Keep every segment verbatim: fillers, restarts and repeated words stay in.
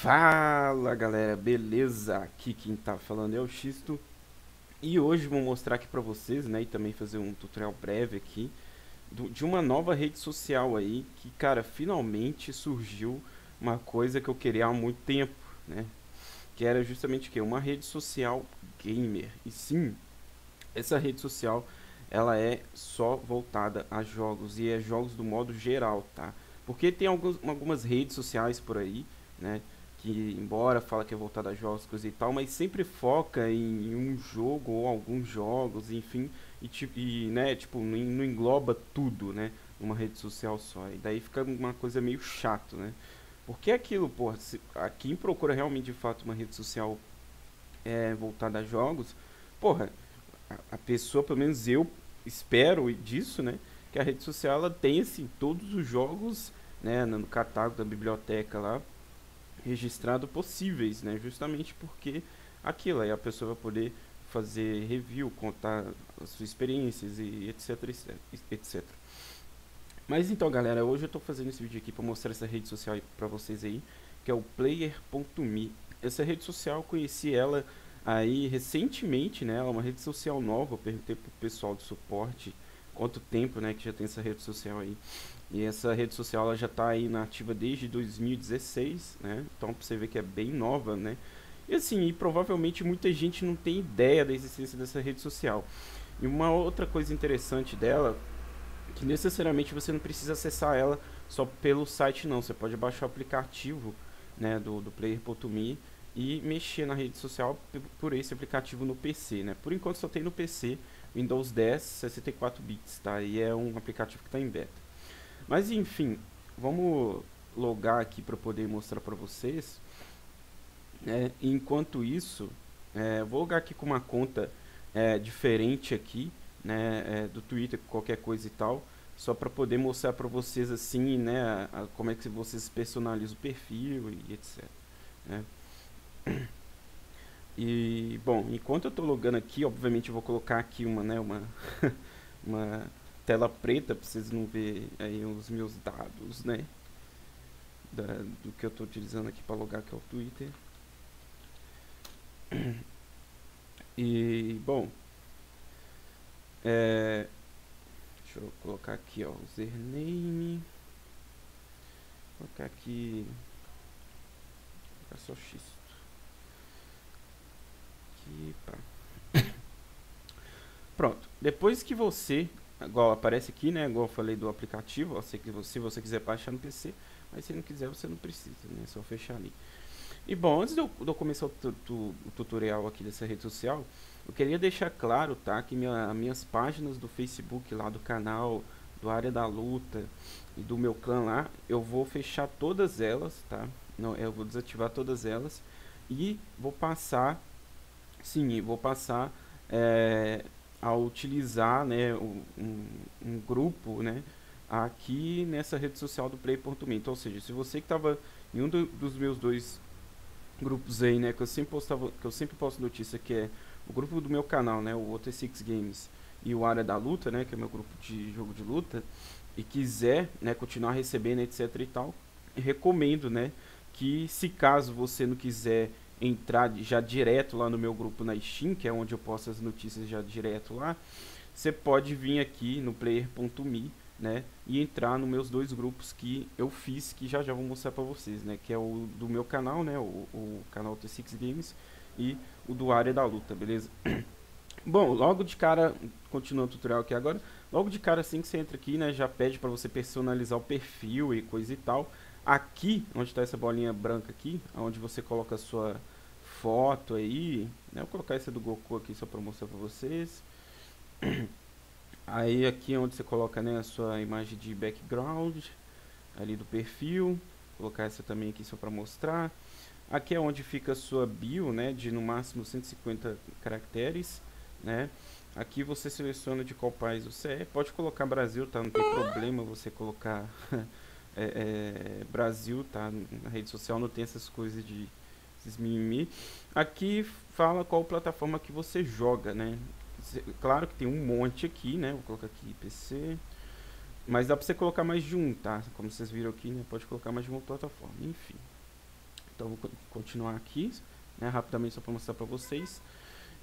Fala galera, beleza? Aqui quem tá falando é o Xisto. E hoje vou mostrar aqui pra vocês, né, e também fazer um tutorial breve aqui do, de uma nova rede social aí, que cara, finalmente surgiu uma coisa que eu queria há muito tempo, né? Que era justamente o que? Uma rede social gamer. E sim, essa rede social, ela é só voltada a jogos, e é jogos do modo geral, tá? Porque tem alguns, algumas redes sociais por aí, né, que embora fala que é voltada a jogos, coisa e tal, mas sempre foca em, em um jogo ou alguns jogos, enfim, e, e né, tipo, não, não engloba tudo, né, numa rede social só, e daí fica uma coisa meio chato, né, porque aquilo, porra, se, a quem procura realmente, de fato, uma rede social é, voltada a jogos, porra, a, a pessoa, pelo menos eu espero disso, né, que a rede social, ela tem, assim, todos os jogos, né, no catálogo da biblioteca lá, registrado possíveis, né? Justamente porque aquilo aí a pessoa vai poder fazer review, contar as suas experiências e etc, etc. Mas então galera, hoje eu estou fazendo esse vídeo aqui para mostrar essa rede social para vocês aí, que é o player ponto me. Essa rede social eu conheci ela aí recentemente, né? Ela é uma rede social nova. Eu perguntei pro pessoal do suporte quanto tempo, né, que já tem essa rede social aí. E essa rede social ela já está aí na ativa desde dois mil e dezesseis, né? Então pra você ver que é bem nova, né? E assim, e provavelmente muita gente não tem ideia da existência dessa rede social. E uma outra coisa interessante dela, que necessariamente você não precisa acessar ela só pelo site não. Você pode baixar o aplicativo, né, do, do player ponto me e mexer na rede social por esse aplicativo no P C, né? Por enquanto só tem no P C, Windows dez, sessenta e quatro bits, tá? E é um aplicativo que está em beta. Mas enfim, vamos logar aqui para poder mostrar para vocês. É, enquanto isso, é, vou logar aqui com uma conta é, diferente aqui, né, é, do Twitter, qualquer coisa e tal, só para poder mostrar para vocês assim, né, a, a, como é que vocês personalizam o perfil e etcétera. Né? E bom, enquanto eu estou logando aqui, obviamente eu vou colocar aqui uma, né, uma, uma tela preta para vocês não verem aí os meus dados, né, da, do que eu estou utilizando aqui para logar, que é o Twitter. E bom, é, deixa eu colocar aqui, ó, username, vou colocar aqui, vou colocar só Xisto aqui, pá. Pronto, depois que você, igual aparece aqui, né, igual eu falei do aplicativo, ó, se, se você quiser baixar no P C, mas se não quiser você não precisa, né, é só fechar ali. E bom, antes de eu, de eu começar o, tu, tu, o tutorial aqui dessa rede social, eu queria deixar claro, tá, que minha, minhas páginas do Facebook lá, do canal, do Área da Luta e do meu clã lá, eu vou fechar todas elas, tá, não, eu vou desativar todas elas e vou passar, sim, vou passar, é... a utilizar, né, um, um grupo, né, aqui nessa rede social do player ponto me. Então, ou seja, se você que estava em um do, dos meus dois grupos aí, né, que eu sempre postava, que eu sempre posto notícia, que é o grupo do meu canal, né, o O T seis Games, e o Área da Luta, né, que é meu grupo de jogo de luta, e quiser, né, continuar recebendo, etcétera e tal, recomendo, né, que se caso você não quiser entrar já direto lá no meu grupo na Steam, que é onde eu posto as notícias já direto lá, você pode vir aqui no player ponto me, né, e entrar nos meus dois grupos que eu fiz, que já já vou mostrar pra vocês, né, que é o do meu canal, né, o, o canal O T seis Games, e o do Área da Luta, beleza? Bom, logo de cara, continuando o tutorial aqui agora, logo de cara assim que você entra aqui, né, já pede pra você personalizar o perfil e coisa e tal. Aqui, onde está essa bolinha branca aqui, onde você coloca a sua foto aí, né? Eu vou colocar essa do Goku aqui só para mostrar para vocês. Aí aqui onde você coloca, né, a sua imagem de background, ali do perfil. Vou colocar essa também aqui só para mostrar. Aqui é onde fica a sua bio, né, de no máximo cento e cinquenta caracteres, né. Aqui você seleciona de qual país você é. Pode colocar Brasil, tá? Não tem problema você colocar... É, é, Brasil, tá? Na rede social não tem essas coisas de esses mimimi. Aqui fala qual plataforma que você joga, né? Claro que tem um monte aqui, né? Vou colocar aqui P C, mas dá pra você colocar mais de um, tá? Como vocês viram aqui, né? Pode colocar mais de uma plataforma, enfim. Então vou continuar aqui, né, rapidamente, só para mostrar para vocês.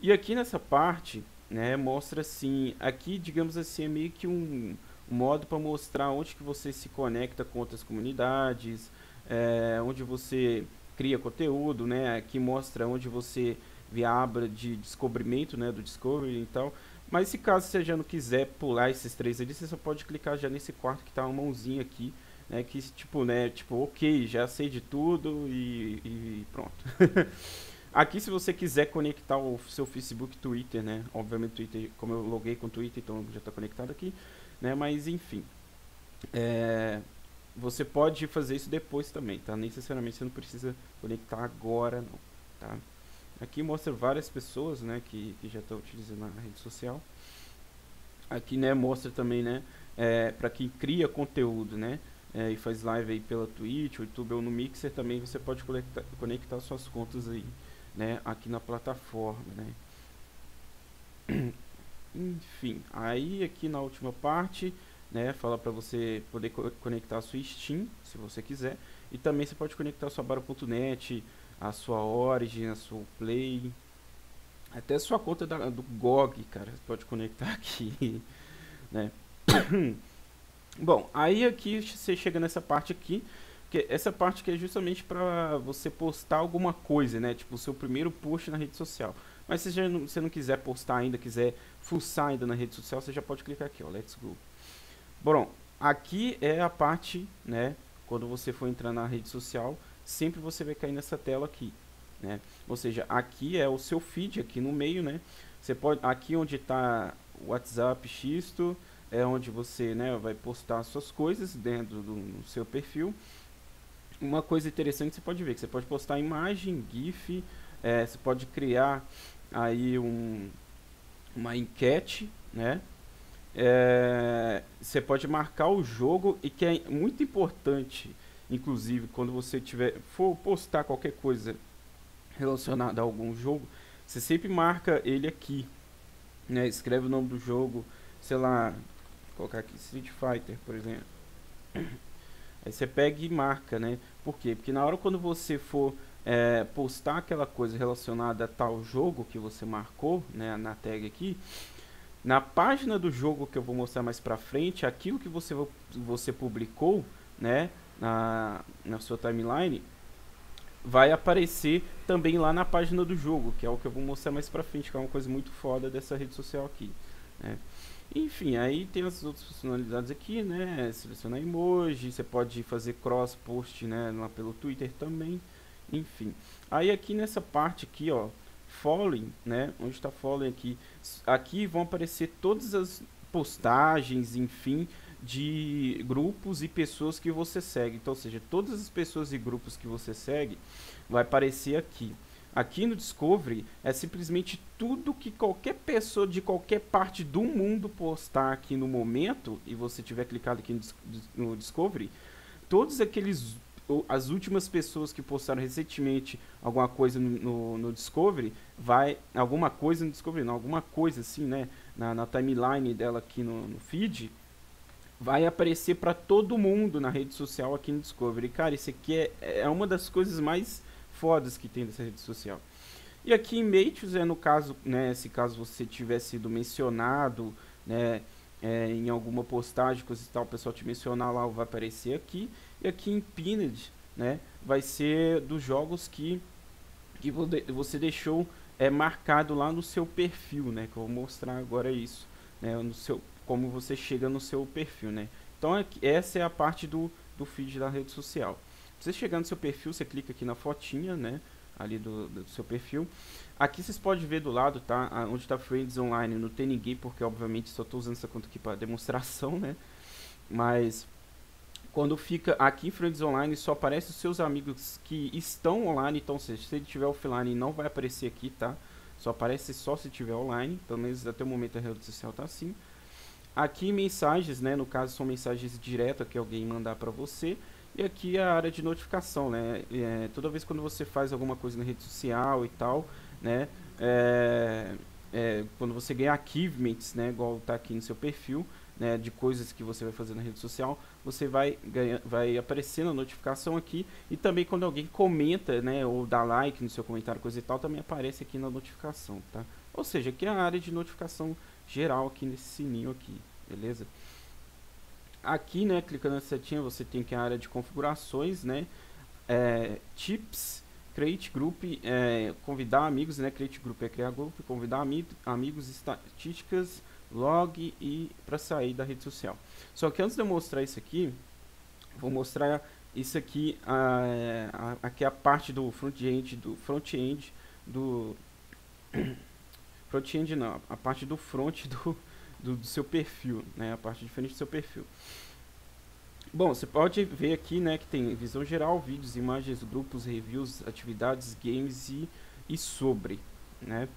E aqui nessa parte, né, mostra assim, aqui digamos assim é meio que um modo para mostrar onde que você se conecta com outras comunidades, é, onde você cria conteúdo, né, aqui mostra onde você vê a aba de descobrimento, né, do Discovery e tal. Mas se caso você já não quiser pular esses três ali, você só pode clicar já nesse quarto que tá uma mãozinha aqui, né, que tipo, né, tipo, ok, já sei de tudo e, e pronto. Aqui se você quiser conectar o seu Facebook, Twitter, né, obviamente Twitter, como eu loguei com o Twitter, então já está conectado aqui, né, mas enfim, é, você pode fazer isso depois também, tá, necessariamente você não precisa conectar agora não, tá. Aqui mostra várias pessoas, né, que, que já estão utilizando a rede social. Aqui, né, mostra também, né, é, para quem cria conteúdo, né, é, e faz live aí pela Twitch, YouTube ou no Mixer também, você pode conectar, conectar suas contas aí, né, aqui na plataforma, né. Enfim, aí aqui na última parte, né, fala para você poder co conectar a sua Steam, se você quiser, e também você pode conectar a sua Baro ponto net, a sua Origin, a sua Play, até a sua conta da, do G O G, cara, você pode conectar aqui, né. Bom, aí aqui você chega nessa parte aqui, que essa parte que é justamente para você postar alguma coisa, né, tipo o seu primeiro post na rede social. Mas se você não, se não quiser postar ainda, quiser fuçar ainda na rede social, você já pode clicar aqui, ó, let's go. Bom, aqui é a parte, né, quando você for entrar na rede social, sempre você vai cair nessa tela aqui, né? Ou seja, aqui é o seu feed, aqui no meio, né? Você pode, aqui onde está WhatsApp, Xisto, é onde você, né, vai postar suas coisas dentro do, do seu perfil. Uma coisa interessante que você pode ver, que você pode postar imagem, GIF, é, você pode criar aí um, uma enquete, né? É, você pode marcar o jogo, e que é muito importante. Inclusive, quando você tiver, for postar qualquer coisa relacionada a algum jogo, você sempre marca ele aqui, né? Escreve o nome do jogo, sei lá, vou colocar aqui Street Fighter, por exemplo. Aí você pega e marca, né? Por quê? Porque na hora quando você for é, postar aquela coisa relacionada a tal jogo que você marcou, né, na tag aqui, na página do jogo que eu vou mostrar mais pra frente, aquilo que você, você publicou, né, na, na sua timeline, vai aparecer também lá na página do jogo, que é o que eu vou mostrar mais pra frente, que é uma coisa muito foda dessa rede social aqui, né? Enfim, aí tem as outras funcionalidades aqui, né, selecionar emoji, você pode fazer cross post, né, lá pelo Twitter também, enfim. Aí aqui nessa parte aqui, ó, following, né, onde está following aqui, aqui vão aparecer todas as postagens, enfim, de grupos e pessoas que você segue. Então, ou seja, todas as pessoas e grupos que você segue vai aparecer aqui. Aqui no Discovery é simplesmente tudo que qualquer pessoa de qualquer parte do mundo postar aqui no momento, e você tiver clicado aqui no Discovery, todos aqueles, as últimas pessoas que postaram recentemente alguma coisa no, no, no Discovery, vai, alguma coisa no Discovery, não, alguma coisa assim, né, na, na timeline dela aqui no, no feed, vai aparecer para todo mundo na rede social aqui no Discovery. Cara, isso aqui é, é uma das coisas mais fodas que tem dessa rede social. E aqui em Mates é no caso, né, se caso você tiver sido mencionado, né, é, em alguma postagem, coisa e tal, o pessoal te mencionar lá, vai aparecer aqui. E aqui em Pinned, né, vai ser dos jogos que, que você deixou é, marcado lá no seu perfil, né, que eu vou mostrar agora isso, né, no seu, como você chega no seu perfil, né? Então aqui, essa é a parte do, do feed da rede social. Você chegar no seu perfil, você clica aqui na fotinha, né, ali do, do seu perfil. Aqui vocês podem ver do lado, tá, a, onde está Friends Online, não tem ninguém, porque obviamente só estou usando essa conta aqui para demonstração, né? Mas quando fica aqui em Friends Online, só aparece os seus amigos que estão online. Então, se ele estiver offline, não vai aparecer aqui, tá? Só aparece só se estiver online, pelo menos até o momento a rede social tá assim. Aqui mensagens, né, no caso são mensagens diretas que alguém mandar para você. E aqui a área de notificação, né, é, toda vez quando você faz alguma coisa na rede social e tal, né, é, é, quando você ganha achievements, né, igual tá aqui no seu perfil, né, de coisas que você vai fazer na rede social, você vai, ganha, vai aparecendo a notificação aqui, e também quando alguém comenta, né, ou dá like no seu comentário, coisa e tal, também aparece aqui na notificação, tá? Ou seja, aqui é a área de notificação geral aqui nesse sininho aqui, beleza? Aqui, né, clicando na setinha, você tem que a área de configurações, né, é, tips, create group, é, convidar amigos, né, create group é criar grupo, convidar ami amigos, estatísticas, log e para sair da rede social. Só que antes de eu mostrar isso aqui, vou mostrar isso aqui, a, a, aqui é a parte do front-end, do front-end, do... front-end não, a parte do front do, do, do seu perfil, né, a parte diferente do seu perfil. Bom, você pode ver aqui, né, que tem visão geral, vídeos, imagens, grupos, reviews, atividades, games e, e sobre, né.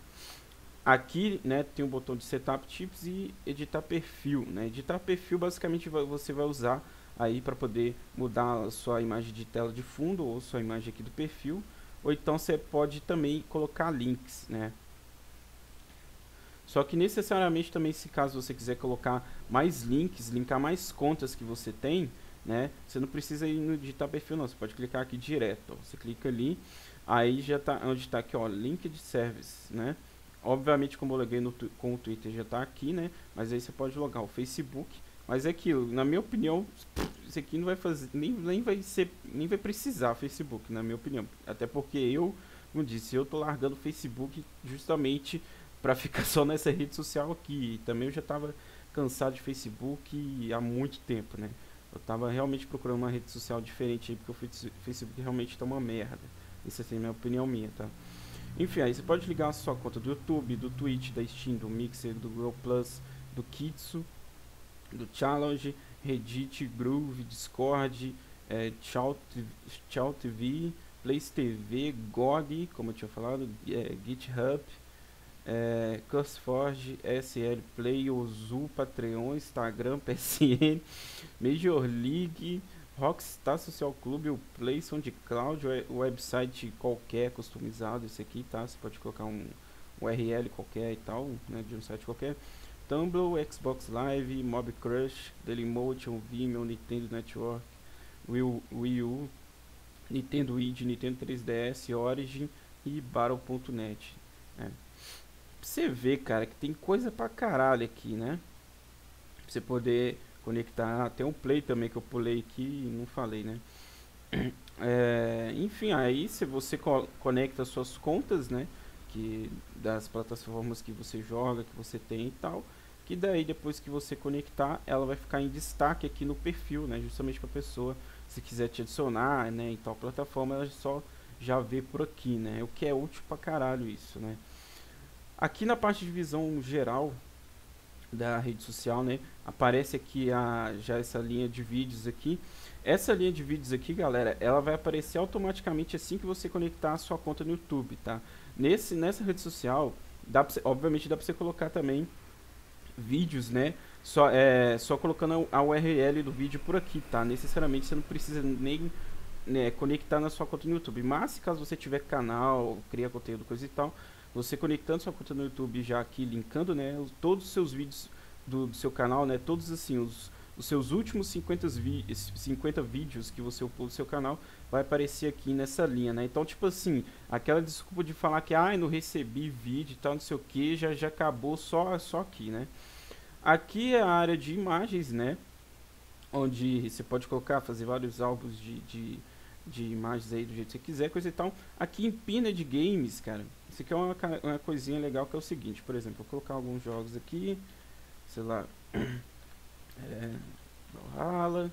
Aqui, né, tem um botão de setup tips e editar perfil, né. Editar perfil basicamente você vai usar aí para poder mudar a sua imagem de tela de fundo ou sua imagem aqui do perfil, ou então você pode também colocar links, né. Só que necessariamente também, se caso você quiser colocar mais links, linkar mais contas que você tem, né, você não precisa ir no editar perfil não, você pode clicar aqui direto, ó. Você clica ali, aí já tá onde está aqui, ó, link de service, né. Obviamente, como eu loguei no, com o Twitter, já tá aqui, né, mas aí você pode logar o Facebook, mas é aquilo, na minha opinião, isso aqui não vai fazer, nem, nem vai ser, nem vai precisar Facebook, na minha opinião, até porque eu, como disse, eu tô largando o Facebook justamente para ficar só nessa rede social aqui. E também eu já estava cansado de Facebook há muito tempo, né? Eu estava realmente procurando uma rede social diferente aí, porque o Facebook realmente está uma merda. Isso assim é a minha opinião minha, tá? Enfim, aí você pode ligar a sua conta do YouTube, do Twitch, da Steam, do Mixer, do Google Plus, do Kitsu, do Challenge, Reddit, Groove, Discord, é, ChowTV, Play T V, G O G, como eu tinha falado, é, GitHub, É, CurseForge, S L Play, Ozu, Patreon, Instagram, P S N, Major League, Rockstar Social Clube, o Play, SoundCloud, o website qualquer customizado, esse aqui, tá? Você pode colocar um U R L qualquer e tal, né, de um site qualquer. Tumblr, Xbox Live, Mob Crush, Dailymotion, Vimeo, Nintendo Network, Wii U, Nintendo Wii, Nintendo três D S, Origin e Baro ponto net, né? Você vê, cara, que tem coisa pra caralho aqui, né? Pra você poder conectar. Tem um play também que eu pulei aqui e não falei, né? É, enfim, aí se você co conecta suas contas, né, que das plataformas que você joga, que você tem e tal, que daí depois que você conectar, ela vai ficar em destaque aqui no perfil, né? Justamente pra pessoa, se quiser te adicionar, né, em tal plataforma, ela só já vê por aqui, né? O que é útil pra caralho isso, né? Aqui na parte de visão geral da rede social, né, aparece aqui a, já essa linha de vídeos aqui. Essa linha de vídeos aqui, galera, ela vai aparecer automaticamente assim que você conectar a sua conta no YouTube, tá? Nesse, nessa rede social, dá pra, obviamente dá pra você colocar também vídeos, né? Só, é, só colocando a U R L do vídeo por aqui, tá? Necessariamente você não precisa nem... né, conectar na sua conta no YouTube, mas se caso você tiver canal, cria conteúdo, coisa e tal, você conectando sua conta no YouTube já aqui, linkando, né, todos os seus vídeos do, do seu canal, né, todos assim, os, os seus últimos cinquenta, vi cinquenta vídeos que você upou do seu canal, vai aparecer aqui nessa linha, né, então tipo assim, aquela desculpa de falar que, ai, ah, não recebi vídeo e tal, não sei o que, já, já acabou só, só aqui, né. Aqui é a área de imagens, né, onde você pode colocar, fazer vários álbuns de, de de imagens aí do jeito que você quiser, coisa e tal. Aqui em pina de games, cara, isso aqui é uma, uma coisinha legal que é o seguinte, por exemplo, vou colocar alguns jogos aqui, sei lá, é, Valhalla,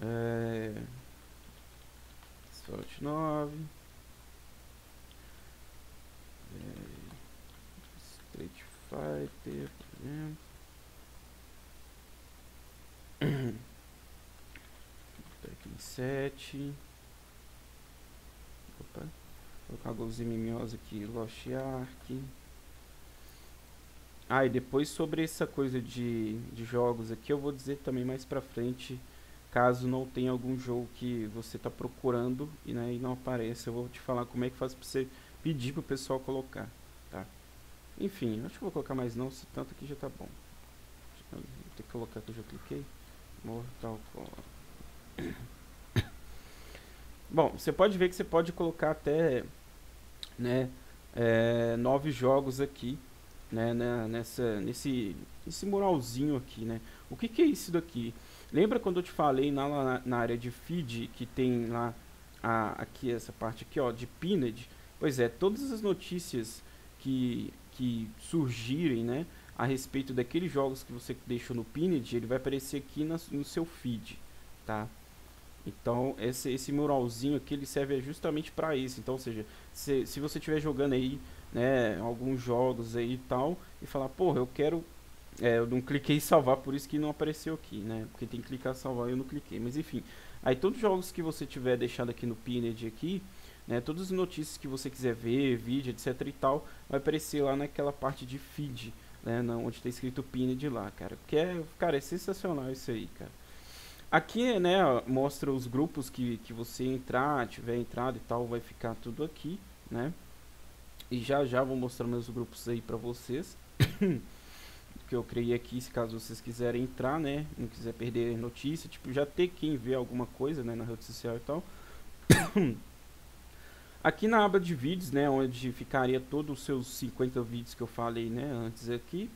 é, Fallout nove, é, Street Fighter, por exemplo. sete. Opa. Vou colocar alguns M M Os aqui, Lost Ark. Ah, e depois sobre essa coisa de, de jogos aqui, eu vou dizer também mais pra frente, caso não tenha algum jogo que você tá procurando e, né, e não apareça, eu vou te falar como é que faz pra você pedir pro pessoal colocar, tá? Enfim, acho que eu vou colocar mais não, se tanto aqui já tá bom. Tem que colocar que eu já cliquei. Mortal Kombat. Bom, você pode ver que você pode colocar até, né, é, nove jogos aqui, né, nessa, nesse, nesse muralzinho aqui, né. O que que é isso daqui? Lembra quando eu te falei na, na área de feed que tem lá a, aqui essa parte aqui, ó, de pinned? Pois é, todas as notícias que, que surgirem, né, a respeito daqueles jogos que você deixou no pinned, ele vai aparecer aqui na, no seu feed, tá? Então esse, esse muralzinho aqui, ele serve justamente para isso. Então, ou seja, se, se você estiver jogando aí, né, alguns jogos aí e tal, e falar, porra, eu quero, é, eu não cliquei em salvar, por isso que não apareceu aqui, né, porque tem que clicar salvar e eu não cliquei, mas enfim. Aí todos os jogos que você tiver deixado aqui no pinned aqui, né, todas as notícias que você quiser ver, vídeo, etc e tal, vai aparecer lá naquela parte de feed, né, onde está escrito pinned lá, cara. Porque é, cara, é sensacional isso aí, cara. Aqui, né, mostra os grupos que, que você entrar, tiver entrado e tal, vai ficar tudo aqui, né. E já já vou mostrar meus grupos aí pra vocês, que eu criei aqui, se caso vocês quiserem entrar, né, não quiser perder notícia, tipo, já ter quem ver alguma coisa, né, na rede social e tal. Aqui na aba de vídeos, né, onde ficaria todos os seus cinquenta vídeos que eu falei, né, antes aqui.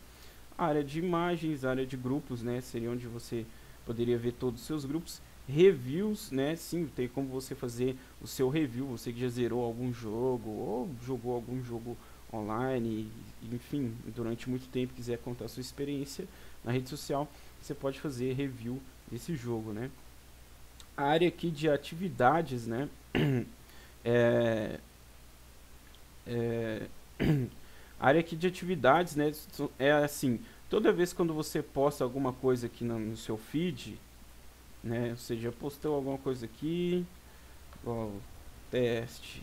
A área de imagens, a área de grupos, né, seria onde você poderia ver todos os seus grupos. Reviews, né, sim, tem como você fazer o seu review, você que já zerou algum jogo, ou jogou algum jogo online, enfim, durante muito tempo, quiser contar a sua experiência na rede social, você pode fazer review desse jogo, né. A área aqui de atividades, né, é, é, a área aqui de atividades, né, é assim, toda vez quando você posta alguma coisa aqui no, no seu feed, né, ou seja, postou alguma coisa aqui, ó, teste,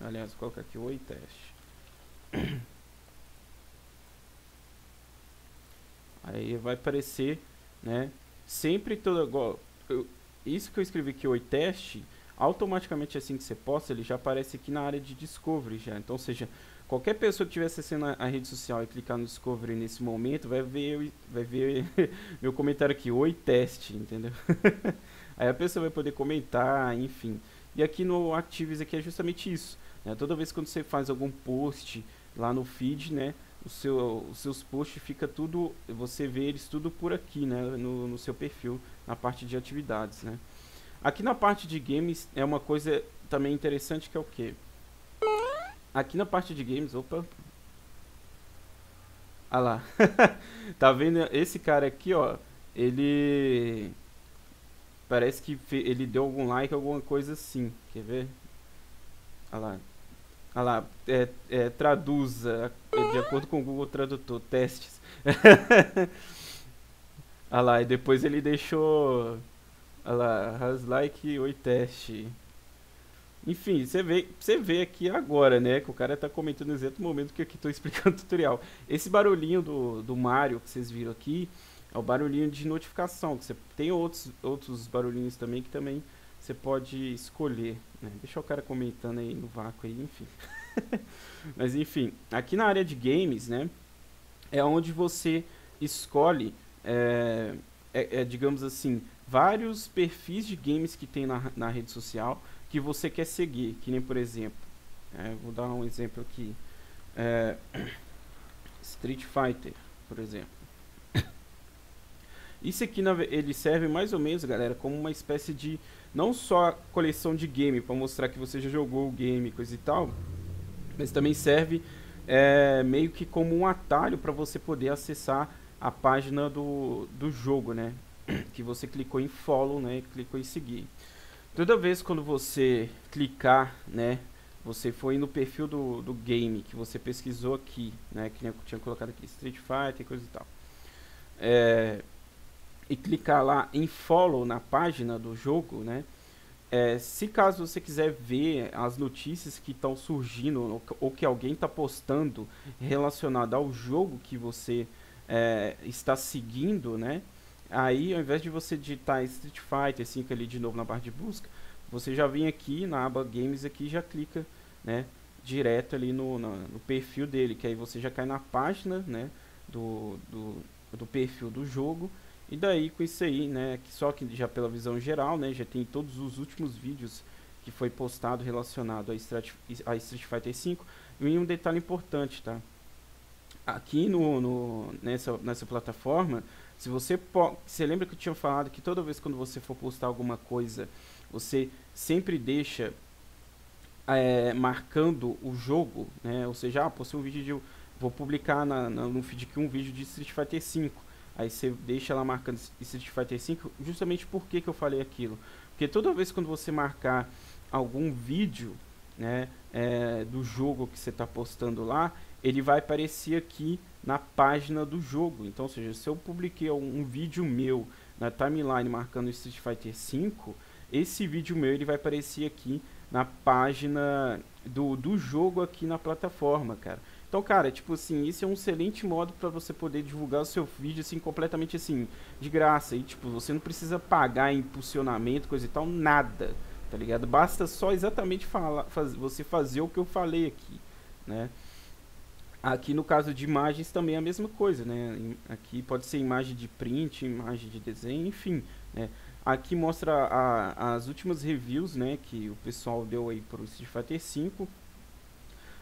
aliás, coloca aqui, oi, teste, aí vai aparecer, né, sempre toda, ó, eu, isso que eu escrevi aqui, oi, teste, automaticamente assim que você posta, ele já aparece aqui na área de Discovery já. Então, ou seja, qualquer pessoa que estiver acessando a, a rede social e clicar no Discovery nesse momento, vai ver, vai ver meu comentário aqui, oi, teste, entendeu? Aí a pessoa vai poder comentar, enfim. E aqui no Actives aqui é justamente isso, né? Toda vez que você faz algum post lá no feed, né, o seu, os seus posts fica tudo, você vê eles tudo por aqui, né, no, no seu perfil, na parte de atividades, né? Aqui na parte de games é uma coisa também interessante, que é o que? Aqui na parte de games, opa, ah lá, tá vendo esse cara aqui, ó, ele parece que ele deu algum like, alguma coisa assim, quer ver? Ah lá, ah lá, é, é, traduza, de acordo com o Google Tradutor, testes. Ah lá, e depois ele deixou... Olha lá, has like, oi, teste. Enfim, você vê, você vê aqui agora, né, que o cara tá comentando no exato momento que eu aqui tô explicando o tutorial. Esse barulhinho do, do Mario que vocês viram aqui é o barulhinho de notificação. Que você, tem outros, outros barulhinhos também que também você pode escolher, né? Deixa o cara comentando aí no vácuo aí, enfim. Mas enfim, aqui na área de games, né, é onde você escolhe, é, é, é, digamos assim, vários perfis de games que tem na, na rede social que você quer seguir, que nem, por exemplo, é, vou dar um exemplo aqui, é, Street Fighter, por exemplo. Isso aqui, na, ele serve mais ou menos, galera, como uma espécie de, não só coleção de game, para mostrar que você já jogou o game, coisa e tal, mas também serve, é, meio que como um atalho para você poder acessar a página do, do jogo, né, que você clicou em follow, né, clicou em seguir. Toda vez quando você clicar, né, você foi no perfil do, do game que você pesquisou aqui, né, que eu tinha colocado aqui, Street Fighter e coisa e tal, é, e clicar lá em follow na página do jogo, né, é, se caso você quiser ver as notícias que estão surgindo ou que alguém está postando relacionado ao jogo que você, é, está seguindo, né, aí, ao invés de você digitar Street Fighter cinco ali de novo na barra de busca, você já vem aqui na aba Games aqui, já clica, né, direto ali no, no, no perfil dele, que aí você já cai na página, né, do, do, do perfil do jogo. E daí com isso aí, né, que só que já pela visão geral, né, já tem todos os últimos vídeos que foi postado relacionado a Street, a Street Fighter cinco. E um detalhe importante, tá? Aqui no, no, nessa, nessa plataforma, se você, você lembra que eu tinha falado que toda vez quando você for postar alguma coisa, você sempre deixa é, marcando o jogo, né? Ou seja, ah, postei um vídeo de, vou publicar na, na, no feed aqui um vídeo de Street Fighter cinco. Aí você deixa ela marcando Street Fighter cinco, justamente porque que eu falei aquilo. Porque toda vez quando você marcar algum vídeo, né, é, do jogo que você está postando lá, ele vai aparecer aqui na página do jogo. Então, ou seja, se eu publiquei um, um vídeo meu na timeline marcando Street Fighter cinco, esse vídeo meu ele vai aparecer aqui na página do, do jogo aqui na plataforma, cara. Então, cara, tipo assim, isso é um excelente modo para você poder divulgar o seu vídeo, assim, completamente, assim, de graça. E, tipo, você não precisa pagar impulsionamento, coisa e tal, nada, tá ligado? Basta só exatamente falar, faz, você fazer o que eu falei aqui, né? Aqui, no caso de imagens, também é a mesma coisa, né? Aqui pode ser imagem de print, imagem de desenho, enfim, né? Aqui mostra a, as últimas reviews, né, que o pessoal deu aí pro Street Fighter cinco.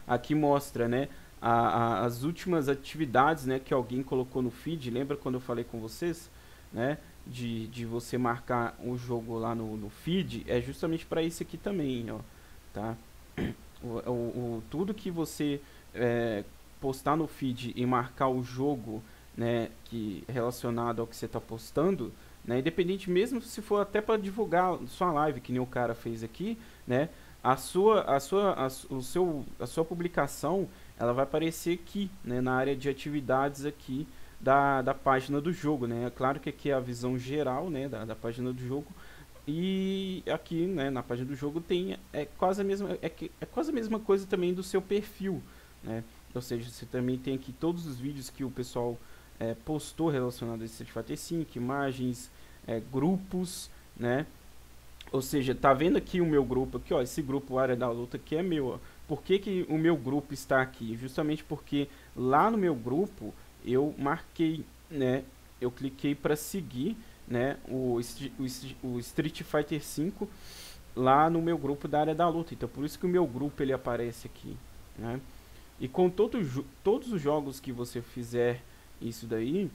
Aqui mostra, né, A, a, as últimas atividades, né, que alguém colocou no feed. Lembra quando eu falei com vocês, né, de, de você marcar o jogo lá no, no feed? É justamente para isso aqui também, ó, tá? O, o, o, tudo que você é, postar no feed e marcar o jogo, né, que, relacionado ao que você está postando, né, independente mesmo se for até para divulgar sua live, que nem o cara fez aqui, né, a sua, a sua, a, o seu, a sua publicação ela vai aparecer aqui, né, na área de atividades aqui da, da página do jogo, né? Claro que aqui é a visão geral, né, da, da página do jogo, e aqui, né, na página do jogo tem é quase a mesma é, que, é quase a mesma coisa também do seu perfil, né? Ou seja, você também tem aqui todos os vídeos que o pessoal é, postou relacionado a Street Fighter cinco, imagens, é, grupos, né? Ou seja, tá vendo aqui o meu grupo aqui, ó, esse grupo Área da Luta aqui é meu, ó. Por que que o meu grupo está aqui? Justamente porque lá no meu grupo eu marquei, né, eu cliquei para seguir, né, o, o, o Street Fighter cinco lá no meu grupo da Área da Luta. Então por isso que o meu grupo ele aparece aqui, né? E com todo, todos os jogos que você fizer isso daí,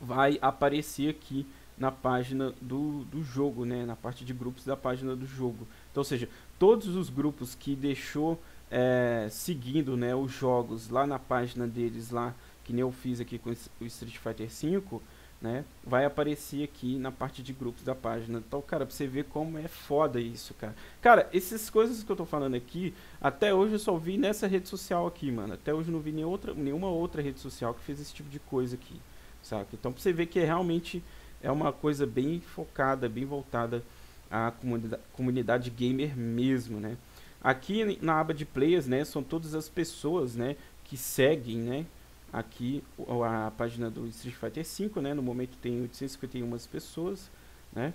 vai aparecer aqui na página do, do jogo, né, na parte de grupos da página do jogo. Então, ou seja, todos os grupos que deixou é, seguindo, né, os jogos lá na página deles lá, que nem eu fiz aqui com o Street Fighter cinco, né, vai aparecer aqui na parte de grupos da página. Então, cara, pra você ver como é foda isso, cara. Cara, essas coisas que eu tô falando aqui, até hoje eu só vi nessa rede social aqui, mano. Até hoje eu não vi nem outra, nenhuma outra rede social que fez esse tipo de coisa aqui, saca? Então, pra você ver que é realmente... é uma coisa bem focada, bem voltada à comunidade, comunidade gamer mesmo, né? Aqui na aba de players, né, são todas as pessoas, né, que seguem, né, aqui a página do Street Fighter cinco, né? No momento tem oitocentas e cinquenta e uma pessoas, né?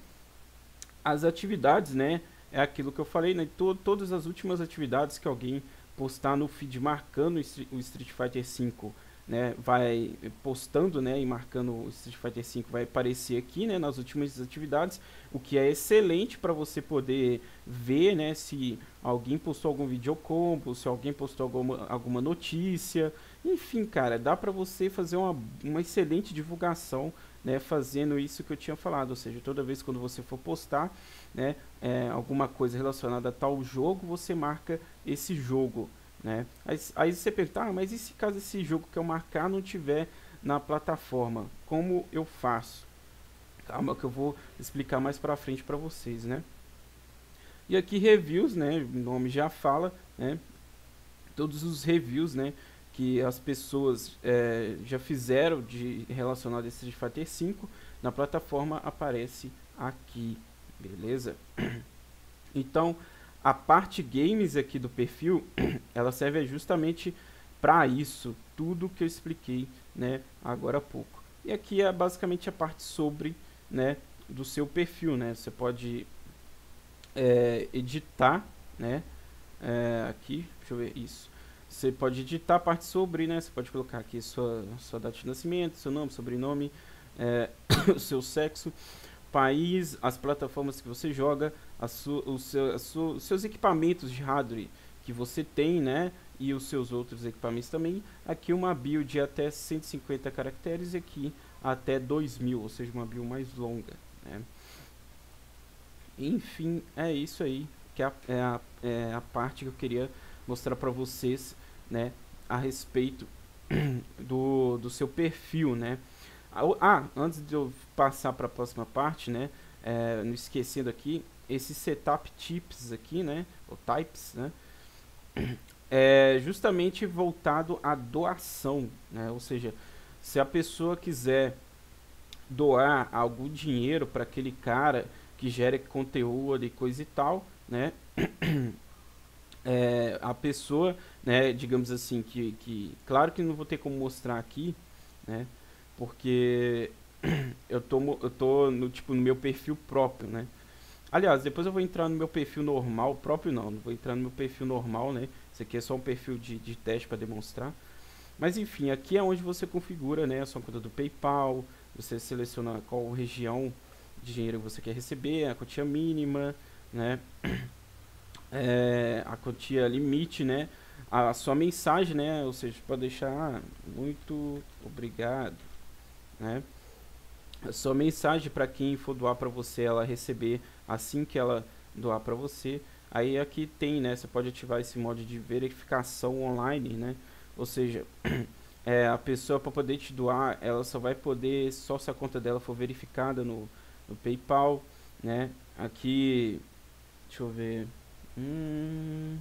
As atividades, né, é aquilo que eu falei, né? To- todas as últimas atividades que alguém postar no feed marcando o Street Fighter cinco, né, vai postando, né, e marcando o Street Fighter cinco, vai aparecer aqui, né, nas últimas atividades, o que é excelente para você poder ver, né, se alguém postou algum videocombo, se alguém postou alguma, alguma notícia, enfim, cara, dá para você fazer uma, uma excelente divulgação, né, fazendo isso que eu tinha falado, ou seja, toda vez quando você for postar, né, é, alguma coisa relacionada a tal jogo, você marca esse jogo, né? Aí, aí você pergunta, ah, mas e se caso esse jogo que eu marcar não tiver na plataforma, como eu faço? Calma que eu vou explicar mais pra frente pra vocês, né? E aqui reviews, né, o nome já fala, né, todos os reviews, né, que as pessoas é, já fizeram de relacionado a Street Fighter cinco na plataforma aparece aqui, beleza? Então a parte games aqui do perfil, ela serve justamente para isso, tudo que eu expliquei, né, agora há pouco. E aqui é basicamente a parte sobre, né, do seu perfil, né, você pode é, editar, né, é, aqui, deixa eu ver isso, Você pode digitar a parte sobre, né? Você pode colocar aqui sua, sua data de nascimento, seu nome, sobrenome, é, o seu sexo, país, as plataformas que você joga, a sua, o seu, a sua, os seus equipamentos de hardware que você tem, né? E os seus outros equipamentos também. Aqui uma bio de até cento e cinquenta caracteres e aqui até dois mil, ou seja, uma bio mais longa, né? Enfim, é isso aí que é a, é a parte que eu queria mostrar para vocês, né, a respeito do, do seu perfil, né? Ah, antes de eu passar para a próxima parte, né, é, não esquecendo aqui, esse setup tips aqui, né, ou types, né, é justamente voltado à doação, né? Ou seja, se a pessoa quiser doar algum dinheiro para aquele cara que gera conteúdo e coisa e tal, né, é, a pessoa, né, digamos assim, que, que, claro que não vou ter como mostrar aqui, né, porque eu tô, eu tô no, tipo, no meu perfil próprio, né. Aliás, depois eu vou entrar no meu perfil normal, próprio não, não vou entrar no meu perfil normal, né, isso aqui é só um perfil de, de teste para demonstrar, mas enfim, aqui é onde você configura, né, a sua conta do PayPal, você seleciona qual região de dinheiro que você quer receber, a quantia mínima, né, é, a quantia limite, né, a, a sua mensagem, né, ou seja, para deixar muito obrigado, né, a sua mensagem para quem for doar para você, ela receber assim que ela doar para você. Aí aqui tem, né, você pode ativar esse modo de verificação online, né, ou seja, é, a pessoa para poder te doar, ela só vai poder, só se a conta dela for verificada no, no PayPal, né. Aqui, deixa eu ver, hum,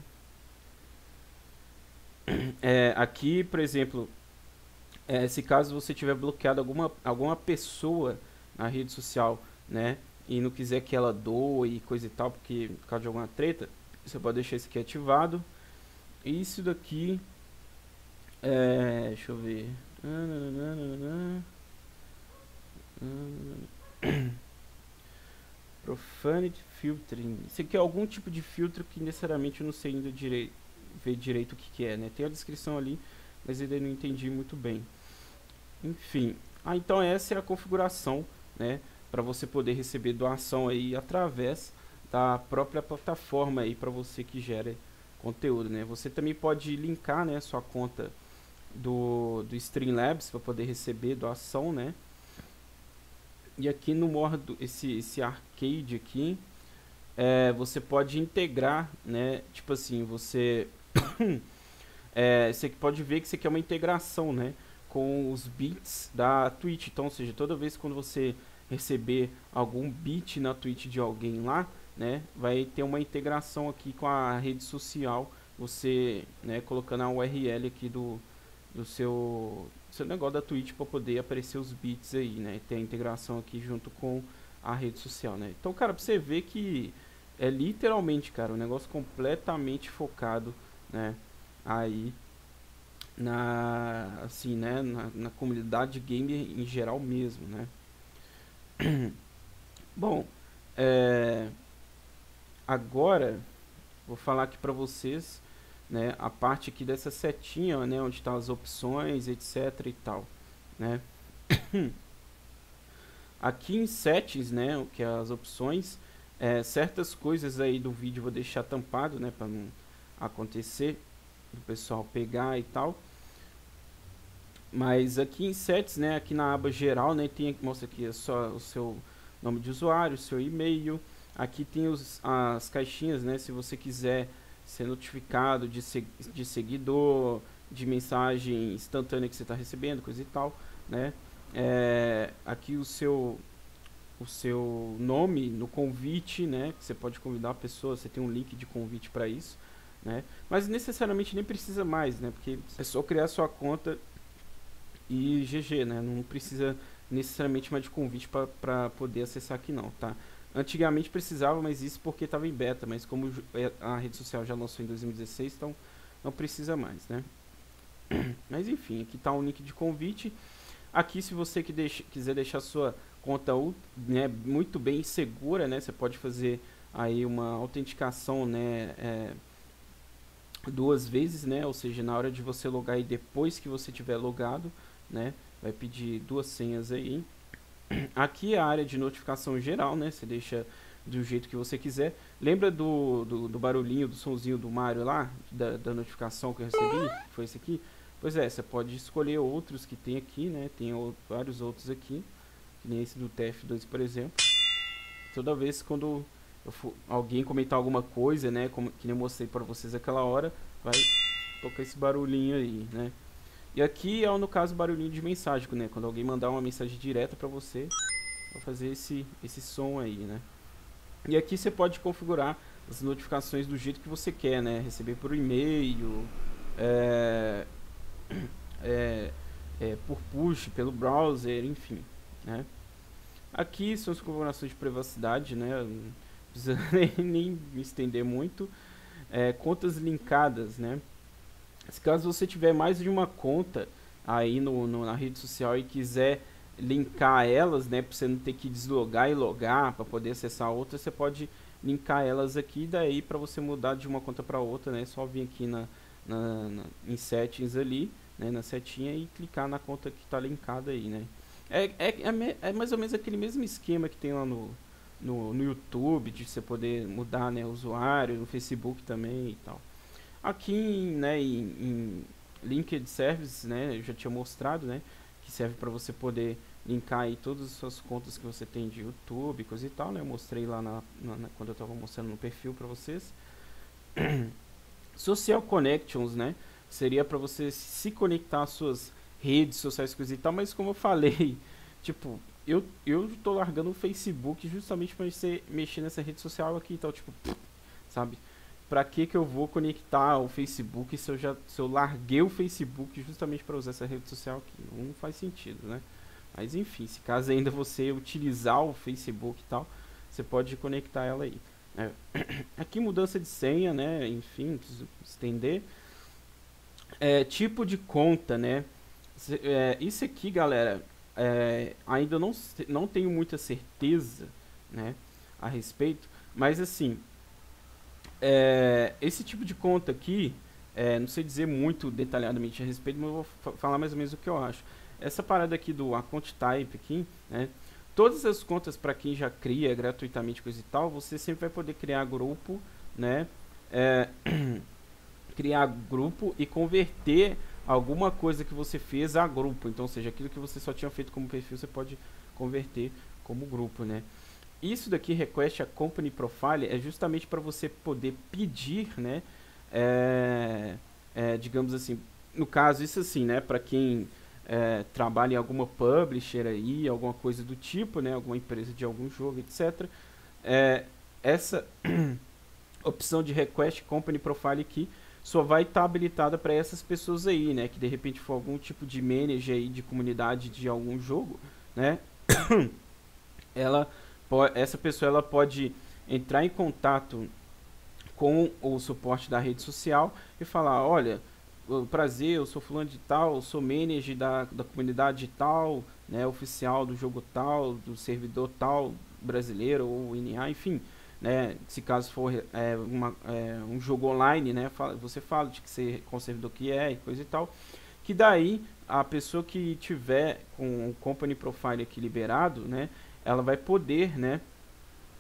é, aqui, por exemplo, é, se caso você tiver bloqueado alguma, alguma pessoa na rede social, né, e não quiser que ela doe e coisa e tal, porque por causa de alguma treta, você pode deixar isso aqui ativado. E isso daqui, é, deixa eu ver, Profanity Filtering. Isso aqui é algum tipo de filtro que necessariamente eu não sei ainda direi ver direito o que, que é, né? Tem a descrição ali, mas ainda não entendi muito bem. Enfim, ah, então essa é a configuração, né, para você poder receber doação aí através da própria plataforma aí para você que gera conteúdo, né? Você também pode linkar, né, sua conta do, do Streamlabs para poder receber doação, né? E aqui no modo, esse, esse arcade aqui, é, você pode integrar, né, tipo assim, você, é, você pode ver que isso aqui é uma integração, né, com os bits da Twitch. Então, ou seja, toda vez quando você receber algum bit na Twitch de alguém lá, né, vai ter uma integração aqui com a rede social, você, né, colocando a U R L aqui do, do seu... seu negócio da Twitch para poder aparecer os bits aí, né? Tem a integração aqui junto com a rede social, né? Então, cara, pra você ver que é literalmente, cara, um negócio completamente focado, né, aí na, assim, né, na, na comunidade gamer em geral mesmo, né? Bom, é, agora vou falar aqui pra vocês, né, a parte aqui dessa setinha, né, onde estão tá as opções, etc e tal, né? Aqui em settings, né, o que é as opções, é, certas coisas aí do vídeo eu vou deixar tampado, né, para não acontecer o pessoal pegar e tal. Mas aqui em settings, né, aqui na aba geral, né, tem, mostra aqui só o seu nome de usuário, seu e-mail. Aqui tem os, as caixinhas, né, se você quiser ser notificado de, se, de seguidor, de mensagem instantânea que você está recebendo, coisa e tal, né? É, aqui o seu, o seu nome no convite, né? Você pode convidar a pessoa, você tem um link de convite para isso, né? Mas necessariamente nem precisa mais, né? Porque é só criar sua conta e G G, né? Não precisa necessariamente mais de convite para poder acessar aqui não, tá? Antigamente precisava, mas isso porque estava em beta, mas como a rede social já lançou em dois mil e dezesseis, então não precisa mais, né? Mas enfim, aqui está um link de convite. Aqui, se você que deixa, quiser deixar sua conta, né, muito bem segura, né, você pode fazer aí uma autenticação, né, é, duas vezes, né? Ou seja, na hora de você logar e depois que você tiver logado, né? Vai pedir duas senhas aí. Aqui é a área de notificação geral, né? Você deixa do jeito que você quiser. Lembra do, do, do barulhinho, do sonzinho do Mario lá? Da, da notificação que eu recebi? Foi esse aqui? Pois é, você pode escolher outros que tem aqui, né? Tem outro, vários outros aqui. Que nem esse do T F dois, por exemplo. Toda vez quando eu for, alguém comentar alguma coisa, né? Como, que nem eu mostrei pra vocês aquela hora, vai tocar esse barulhinho aí, né? E aqui é, no caso, barulhinho de mensagem, né? Quando alguém mandar uma mensagem direta para você, vai fazer esse, esse som aí, né? E aqui você pode configurar as notificações do jeito que você quer, né? Receber por e-mail, é, é, é, por push, pelo browser, enfim, né? Aqui são as configurações de privacidade, né? Não precisa nem, nem me estender muito. É, contas linkadas, né? Se caso você tiver mais de uma conta aí no, no, na rede social e quiser linkar elas, né, para você não ter que deslogar e logar para poder acessar outra, você pode linkar elas aqui, daí para você mudar de uma conta para outra, né, só vir aqui na, na, na em settings ali, né, na setinha e clicar na conta que está linkada aí, né. É, é, é mais ou menos aquele mesmo esquema que tem lá no, no, no YouTube, de você poder mudar, né, o usuário, no Facebook também e tal. Aqui, né, em, em Linked Services, né, eu já tinha mostrado, né, que serve para você poder linkar aí todas as suas contas que você tem de YouTube, coisa e tal, né, eu mostrei lá na, na, na, quando eu estava mostrando no perfil para vocês. Social Connections, né, seria para você se conectar às suas redes sociais, coisa e tal, mas como eu falei, tipo, eu eu tô largando o Facebook justamente para você mexer nessa rede social aqui e tal, tipo, sabe? Pra que que eu vou conectar o Facebook se eu já se eu larguei o Facebook justamente para usar essa rede social aqui? Não faz sentido, né? Mas enfim, se caso ainda você utilizar o Facebook e tal, você pode conectar ela aí. É. Aqui mudança de senha, né? Enfim, não preciso estender. É, tipo de conta, né? É, isso aqui, galera, é, ainda não, não tenho muita certeza, né, a respeito, mas assim... É, esse tipo de conta aqui, é, não sei dizer muito detalhadamente a respeito, mas eu vou falar mais ou menos o que eu acho. Essa parada aqui do account type aqui, né, todas as contas para quem já cria gratuitamente, coisa e tal, você sempre vai poder criar grupo, né, é, criar grupo e converter alguma coisa que você fez a grupo. Então, ou seja, aquilo que você só tinha feito como perfil, você pode converter como grupo, né. Isso daqui, Request a Company Profile, é justamente para você poder pedir, né, é, é, digamos assim, no caso isso assim, né, para quem é, trabalha em alguma publisher aí, alguma coisa do tipo, né, alguma empresa de algum jogo, etcétera. É, essa opção de Request Company Profile aqui só vai estar tá habilitada para essas pessoas aí, né, que de repente for algum tipo de manager aí de comunidade de algum jogo, né, ela... Essa pessoa ela pode entrar em contato com o suporte da rede social e falar, olha, prazer, eu sou fulano de tal, eu sou manager da, da comunidade tal, né, oficial do jogo tal, do servidor tal, brasileiro ou N A, enfim, né, se caso for é, uma, é, um jogo online, né, fala, você fala de que você, qual servidor que é e coisa e tal, que daí a pessoa que tiver com o company profile aqui liberado, né, ela vai poder, né,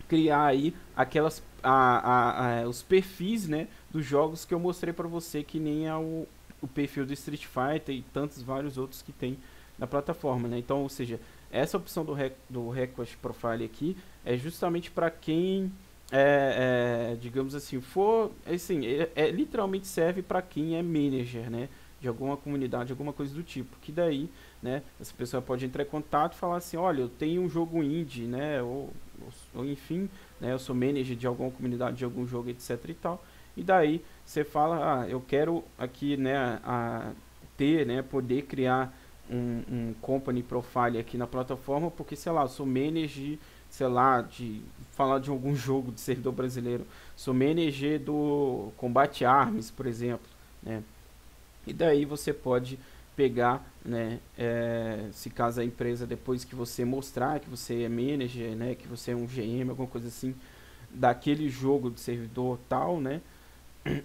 criar aí aquelas, a, a, a, os perfis, né, dos jogos que eu mostrei para você, que nem é o, o perfil do Street Fighter e tantos vários outros que tem na plataforma, né. Então, ou seja, essa opção do, rec, do Request Profile aqui é justamente para quem, é, é, digamos assim, for, assim, é, é, literalmente serve para quem é manager, né, de alguma comunidade, alguma coisa do tipo, que daí, né, essa pessoa pode entrar em contato e falar assim, olha, eu tenho um jogo indie, né, ou, ou, ou enfim, né, eu sou manager de alguma comunidade, de algum jogo, etcétera e tal, e daí você fala, ah, eu quero aqui, né, a, ter, né, poder criar um, um company profile aqui na plataforma, porque, sei lá, eu sou manager, sei lá, de falar de algum jogo de servidor brasileiro, sou manager do Combate Arms, por exemplo, né. E daí você pode pegar, né, é, se caso a empresa, depois que você mostrar que você é manager, né, que você é um G M, alguma coisa assim, daquele jogo de servidor tal, né,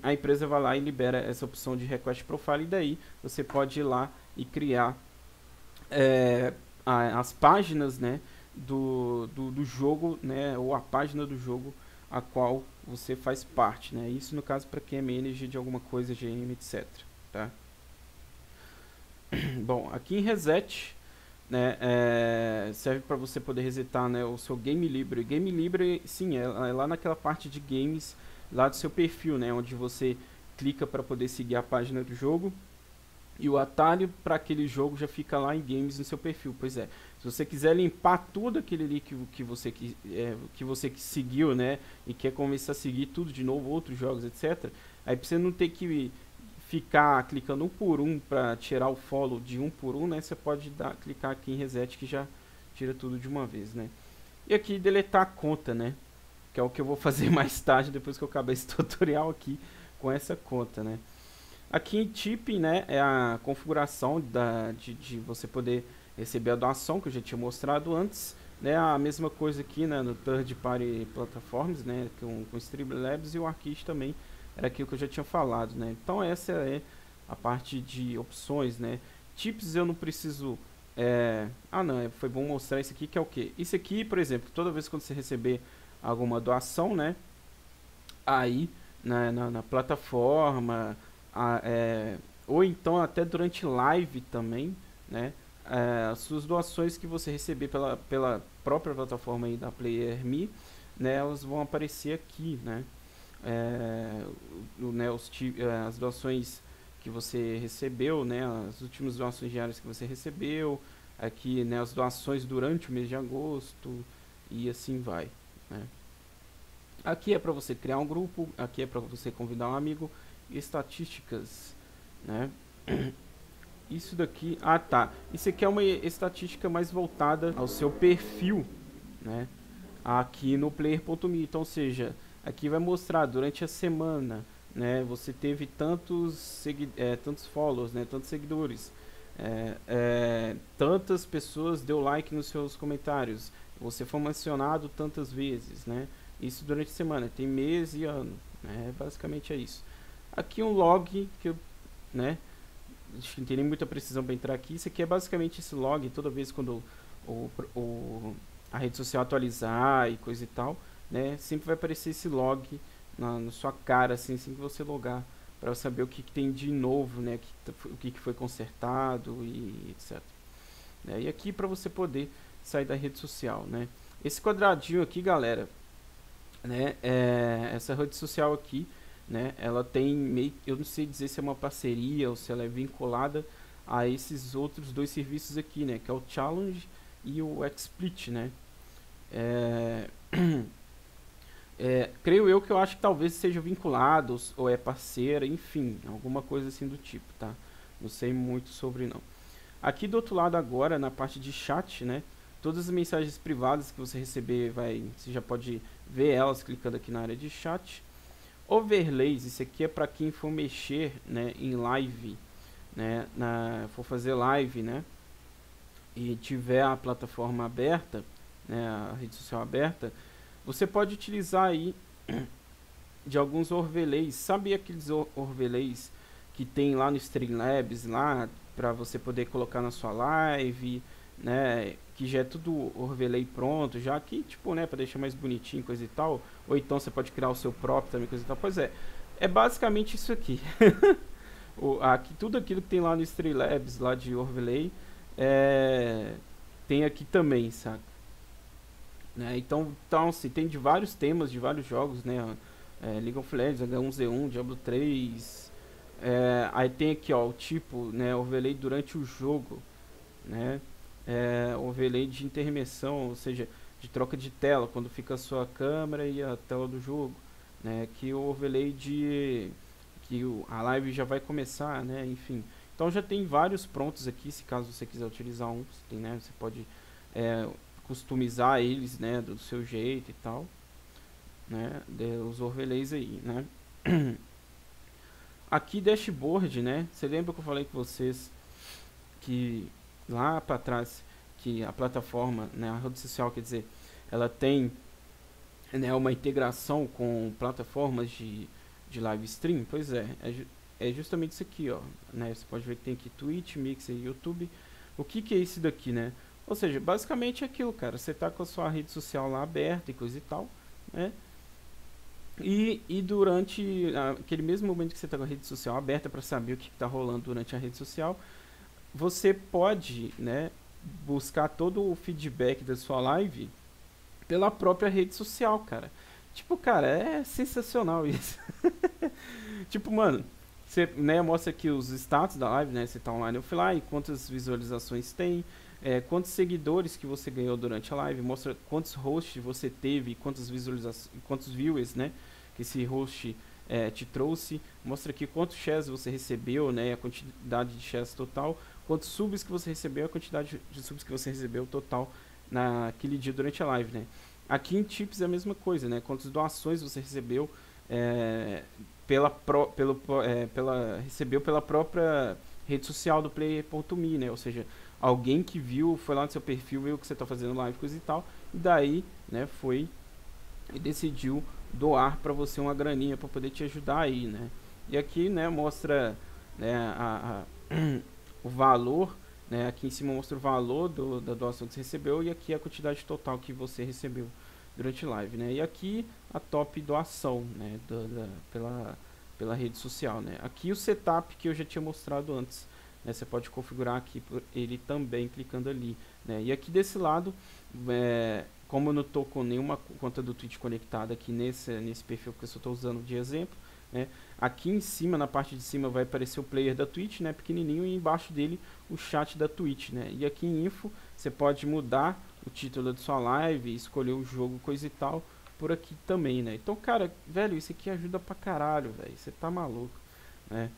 a empresa vai lá e libera essa opção de Request Profile, e daí você pode ir lá e criar é, a, as páginas, né, do, do, do jogo, né, ou a página do jogo a qual você faz parte, né? Isso no caso para quem é manager de alguma coisa, G M, etcétera. Tá? Bom, aqui em Reset, né, é, serve para você poder resetar, né, o seu Game Library. Game Library, sim, é, é lá naquela parte de games lá do seu perfil, né, onde você clica para poder seguir a página do jogo e o atalho para aquele jogo já fica lá em games no seu perfil. Pois é, se você quiser limpar tudo aquele ali que, que, você, que, é, que você que seguiu, né, e quer começar a seguir tudo de novo, outros jogos, etcétera, aí para você não ter que ficar clicando um por um para tirar o follow de um por um, né, você pode dar, clicar aqui em reset que já tira tudo de uma vez, né. E aqui deletar a conta, né, que é o que eu vou fazer mais tarde, depois que eu acabar esse tutorial aqui com essa conta, né. Aqui em tipping, né, é a configuração da, de, de você poder receber a doação, que eu já tinha mostrado antes, né, a mesma coisa aqui, né, no Third Party Platforms, né, com, com Streamlabs, e o Arquis também era aquilo que eu já tinha falado, né. Então essa é a parte de opções, né. Tips eu não preciso... É... Ah não, foi bom mostrar isso aqui, que é o quê? Isso aqui, por exemplo, toda vez quando você receber alguma doação, né, aí na, na, na plataforma, a, é, ou então até durante live também, né, é, as suas doações que você receber pela, pela própria plataforma aí da player ponto me, né, elas vão aparecer aqui, né, é, o, né os, as doações que você recebeu, né, as últimas doações diárias que você recebeu, aqui, né, as doações durante o mês de agosto e assim vai, né. Aqui é para você criar um grupo, aqui é para você convidar um amigo, estatísticas, né? Isso daqui, ah tá, isso aqui é uma estatística mais voltada ao seu perfil, né, aqui no player ponto me. Então, ou seja, aqui vai mostrar durante a semana, né, você teve tantos é, tantos followers, né, tantos seguidores, é, é, tantas pessoas deu like nos seus comentários, você foi mencionado tantas vezes, né, isso durante a semana, tem mês e ano, né, basicamente é isso. Aqui um log, que eu, né, acho que não tem nem muita precisão para entrar aqui. Isso aqui é basicamente esse log, toda vez quando o, o, a rede social atualizar e coisa e tal, né, sempre vai aparecer esse log na, na sua cara, assim, assim que você logar, para saber o que, que tem de novo, né, que, o que, que foi consertado e etcétera. Né, e aqui para você poder sair da rede social, né. Esse quadradinho aqui, galera, né, é, essa rede social aqui, né, ela tem meio, eu não sei dizer se é uma parceria ou se ela é vinculada a esses outros dois serviços aqui, né, que é o Challenge e o XSplit, né. É, é, creio eu que eu acho que talvez seja vinculado ou é parceira, enfim, alguma coisa assim do tipo, tá, não sei muito sobre não. Aqui do outro lado agora, na parte de chat, né, todas as mensagens privadas que você receber, vai, você já pode ver elas clicando aqui na área de chat. Overlays, isso aqui é para quem for mexer, né, em live, né, na, for fazer live, né, e tiver a plataforma aberta, né, a rede social aberta, você pode utilizar aí de alguns overlays. Sabe aqueles overlays que tem lá no Streamlabs, lá para você poder colocar na sua live, né, que já é tudo overlay pronto, já que tipo, né, para deixar mais bonitinho, coisa e tal, ou então você pode criar o seu próprio também, coisa e tal. Pois é, é basicamente isso aqui. o, aqui tudo aquilo que tem lá no Streamlabs, lá de overlay, é, tem aqui também, saca? Né, então, então assim, tem de vários temas, de vários jogos, né, é, League of Legends, agá um zê um, Diablo três, é, aí tem aqui, ó, o tipo, né, overlay durante o jogo, né, é, overlay de intermissão, ou seja, de troca de tela, quando fica a sua câmera e a tela do jogo, né, que o overlay de que o, a live já vai começar, né, enfim. Então já tem vários prontos aqui, se caso você quiser utilizar um, tem, né, você pode é, customizar eles, né, do seu jeito e tal, né, de, os overlays aí, né. Aqui dashboard, né, você lembra que eu falei com vocês que lá para trás que a plataforma, né, a rede social, quer dizer, ela tem, né, uma integração com plataformas de, de live stream? Pois é, é, ju é justamente isso aqui, ó, né? Você pode ver que tem aqui Twitch, Mixer, YouTube. O que que é isso daqui, né? Ou seja, basicamente é aquilo, cara. Você tá com a sua rede social lá aberta e coisa e tal, né? E, e durante aquele mesmo momento que você está com a rede social aberta para saber o que está rolando durante a rede social, você pode, né, buscar todo o feedback da sua live pela própria rede social, cara. Tipo, cara, é sensacional isso. Tipo, mano, você, né, mostra aqui os status da live, né? Você está online e offline, quantas visualizações tem, é, quantos seguidores que você ganhou durante a live, mostra quantos hosts você teve, quantos visualizações, quantos viewers, né, que esse host é, te trouxe, mostra aqui quantos shares você recebeu, né, a quantidade de shares total, quantos subs que você recebeu, a quantidade de subs que você recebeu total naquele dia durante a live, né. Aqui em tips é a mesma coisa, né, quantas doações você recebeu, é, pela pro, pelo, é, pela recebeu pela própria rede social do player ponto me, né, ou seja, alguém que viu, foi lá no seu perfil, viu que você está fazendo live, coisa e tal, e daí, né, foi e decidiu doar para você uma graninha para poder te ajudar aí, né. E aqui, né, mostra, né, a, a, o valor, né, aqui em cima mostra o valor do, da doação que você recebeu, e aqui a quantidade total que você recebeu durante live, né, e aqui a top doação, né, do, da, pela, pela rede social, né. Aqui o setup que eu já tinha mostrado antes, né, você pode configurar aqui por ele também clicando ali, né. E aqui desse lado, é, como eu não estou com nenhuma conta do Twitch conectada aqui nesse, nesse perfil que eu só estou usando de exemplo, né, aqui em cima, na parte de cima, vai aparecer o player da Twitch, né, pequenininho, e embaixo dele o chat da Twitch, né. E aqui em info você pode mudar o título da sua live, escolher o jogo, coisa e tal, por aqui também, né. Então, cara, velho, isso aqui ajuda pra caralho, velho, você tá maluco, né.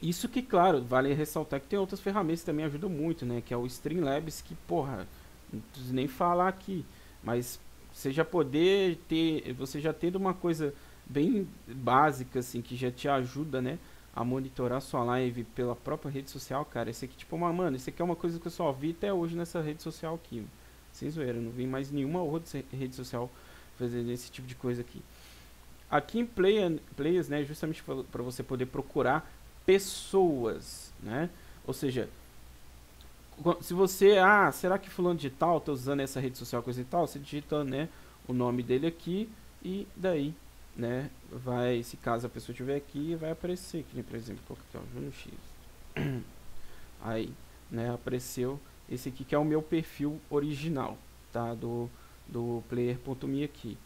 Isso que, claro, vale ressaltar que tem outras ferramentas que também ajudam muito, né? Que é o Streamlabs, que, porra, não preciso nem falar aqui. Mas você já poder ter, você já tendo uma coisa bem básica, assim, que já te ajuda, né, a monitorar sua live pela própria rede social, cara. Esse aqui, tipo, uma, mano, isso aqui é uma coisa que eu só vi até hoje nessa rede social aqui. Sem zoeira, não vi mais nenhuma outra rede social fazendo esse tipo de coisa aqui. Aqui em player, Players, né, justamente para você poder procurar pessoas, né? Ou seja, se você, ah, será que fulano de tal tá usando essa rede social, coisa e tal, você digita, né, o nome dele aqui, e daí, né, vai, se caso a pessoa tiver aqui, vai aparecer aqui, né, por exemplo, coloca aqui, ó, Júnior X. Aí, né, apareceu esse aqui que é o meu perfil original, tá, do do player ponto me aqui.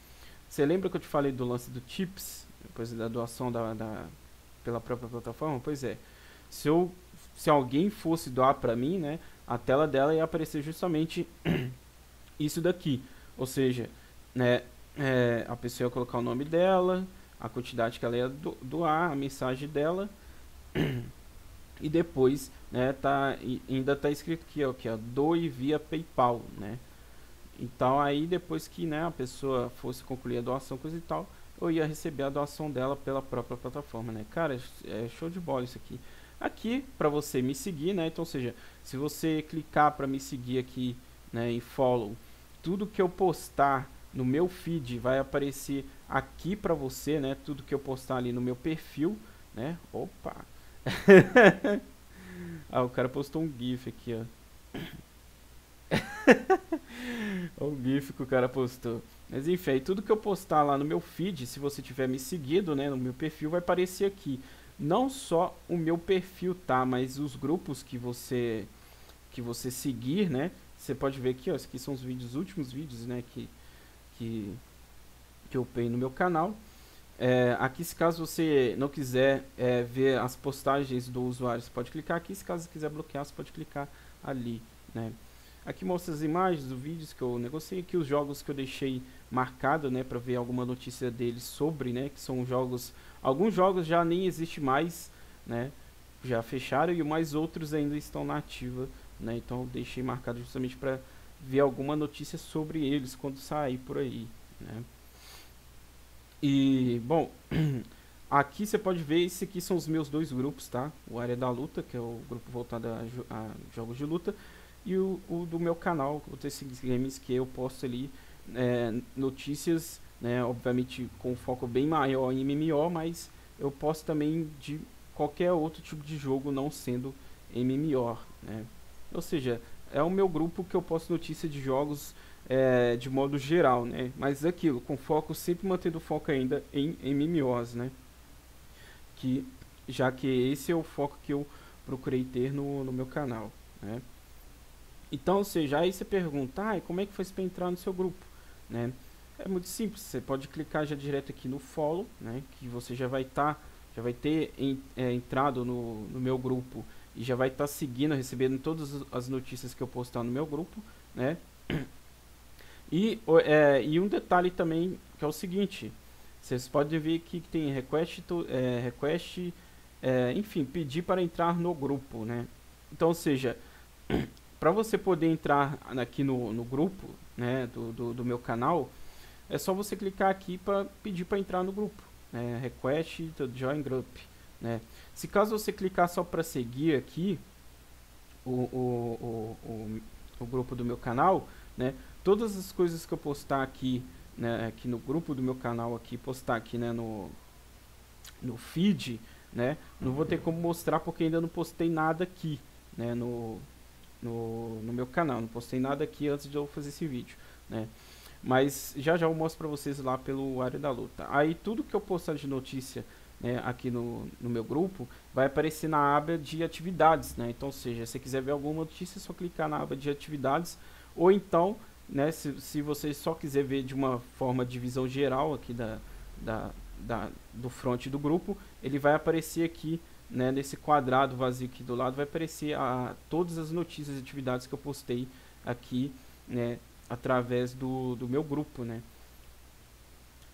Você lembra que eu te falei do lance do tips, depois da doação da, da pela própria plataforma? Pois é, se eu, se alguém fosse doar para mim, né, a tela dela ia aparecer justamente isso daqui, ou seja, né, é, a pessoa ia colocar o nome dela, a quantidade que ela ia do, doar, a mensagem dela, e depois, né, tá, ainda tá escrito aqui, ó, que é doe via PayPal, né. Então aí depois que, né, a pessoa fosse concluir a doação, coisa e tal, eu ia receber a doação dela pela própria plataforma, né? Cara, é show de bola isso aqui. Aqui, para você me seguir, né? Então, ou seja, se você clicar para me seguir aqui, né, em follow, tudo que eu postar no meu feed vai aparecer aqui para você, né? Tudo que eu postar ali no meu perfil, né? Opa! Ah, o cara postou um GIF aqui, ó. Olha o GIF que o cara postou. Mas enfim, aí tudo que eu postar lá no meu feed, se você tiver me seguido, né, no meu perfil, vai aparecer aqui. Não só o meu perfil, tá? Mas os grupos que você que você seguir, né? Você pode ver aqui, ó, esses aqui são os vídeos, os últimos vídeos, né, que que que eu upei no meu canal. É, aqui, se caso você não quiser é, ver as postagens do usuário, você pode clicar aqui. Se caso você quiser bloquear, você pode clicar ali, né? Aqui mostra as imagens, os vídeos que eu negociei, aqui os jogos que eu deixei marcado, né, para ver alguma notícia deles sobre, né, que são jogos, alguns jogos já nem existe mais, né, já fecharam, e mais outros ainda estão na ativa, né, então eu deixei marcado justamente para ver alguma notícia sobre eles quando sair por aí, né. E, bom, aqui você pode ver, esse aqui são os meus dois grupos, tá, o Área da Luta, que é o grupo voltado a, jo a jogos de luta, e o, o do meu canal, o O T seis Games, que eu posto ali é, notícias né? Obviamente com um foco bem maior em M M O, mas eu posso também de qualquer outro tipo de jogo não sendo M M O, né? Ou seja, é o meu grupo que eu posto notícia de jogos é, de modo geral, né? Mas aquilo, com foco, sempre mantendo foco ainda em M M Os, né? Que, já que esse é o foco que eu procurei ter no, no meu canal, né? Então, ou seja, aí você pergunta, ah, como é que faz para entrar no seu grupo, né? É muito simples, você pode clicar já direto aqui no follow, né? Que você já vai estar, tá, já vai ter em, é, entrado no, no meu grupo e já vai estar tá seguindo, recebendo todas as notícias que eu postar no meu grupo, né? E, é, e um detalhe também que é o seguinte, vocês podem ver aqui que tem request, é, request é, enfim, pedir para entrar no grupo, né? Então, ou seja, para você poder entrar aqui no, no grupo, né, do, do, do meu canal, é só você clicar aqui para pedir para entrar no grupo, né? Request to join group, né? Se caso você clicar só para seguir aqui o, o, o, o, o grupo do meu canal, né, todas as coisas que eu postar aqui, né, aqui no grupo do meu canal, aqui postar aqui, né, no, no feed, né, não vou ter como mostrar porque ainda não postei nada aqui, né, no, no, no meu canal, não postei nada aqui antes de eu fazer esse vídeo, né. Mas já já eu mostro pra vocês lá pelo Área da Luta. Aí tudo que eu postar de notícia, né, aqui no, no meu grupo, vai aparecer na aba de atividades, né. Então, ou seja, se você quiser ver alguma notícia, é só clicar na aba de atividades. Ou então, né, se, se você só quiser ver de uma forma de visão geral aqui da, da, da, do front do grupo, ele vai aparecer aqui, né, nesse quadrado vazio aqui do lado, vai aparecer a, todas as notícias e atividades que eu postei aqui, né, através do, do meu grupo, né.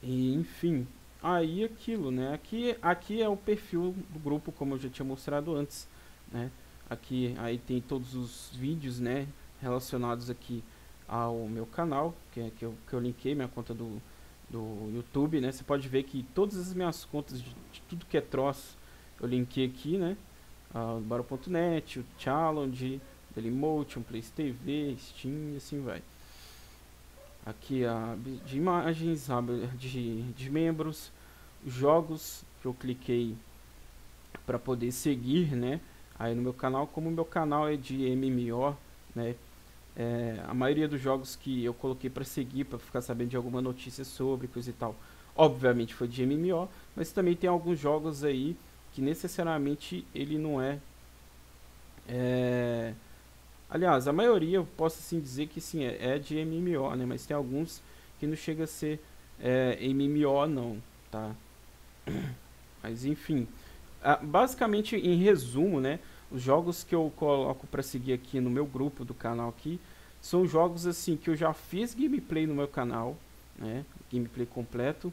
E, enfim, aí aquilo, né, aqui, aqui é o perfil do grupo, como eu já tinha mostrado antes, né. Aqui, aí tem todos os vídeos, né, relacionados aqui ao meu canal, que, é, que, eu, que eu linkei minha conta do, do YouTube, né. Você pode ver que todas as minhas contas de, de tudo que é troço, eu linkei aqui, né, o Baro ponto net, o Challenge, Dailymotion, Play T V, Steam, e assim vai. Aqui a de imagens, a de, de membros, jogos que eu cliquei para poder seguir, né, aí no meu canal. Como o meu canal é de M M O, né, é, a maioria dos jogos que eu coloquei para seguir, para ficar sabendo de alguma notícia sobre, coisa e tal, obviamente foi de M M O, mas também tem alguns jogos aí que necessariamente ele não é, é... aliás, a maioria eu posso assim dizer que sim, é, é de M M O, né? Mas tem alguns que não chega a ser é, M M O não, tá? Mas enfim, ah, basicamente em resumo, né, os jogos que eu coloco para seguir aqui no meu grupo do canal aqui são jogos assim que eu já fiz gameplay no meu canal, né, gameplay completo,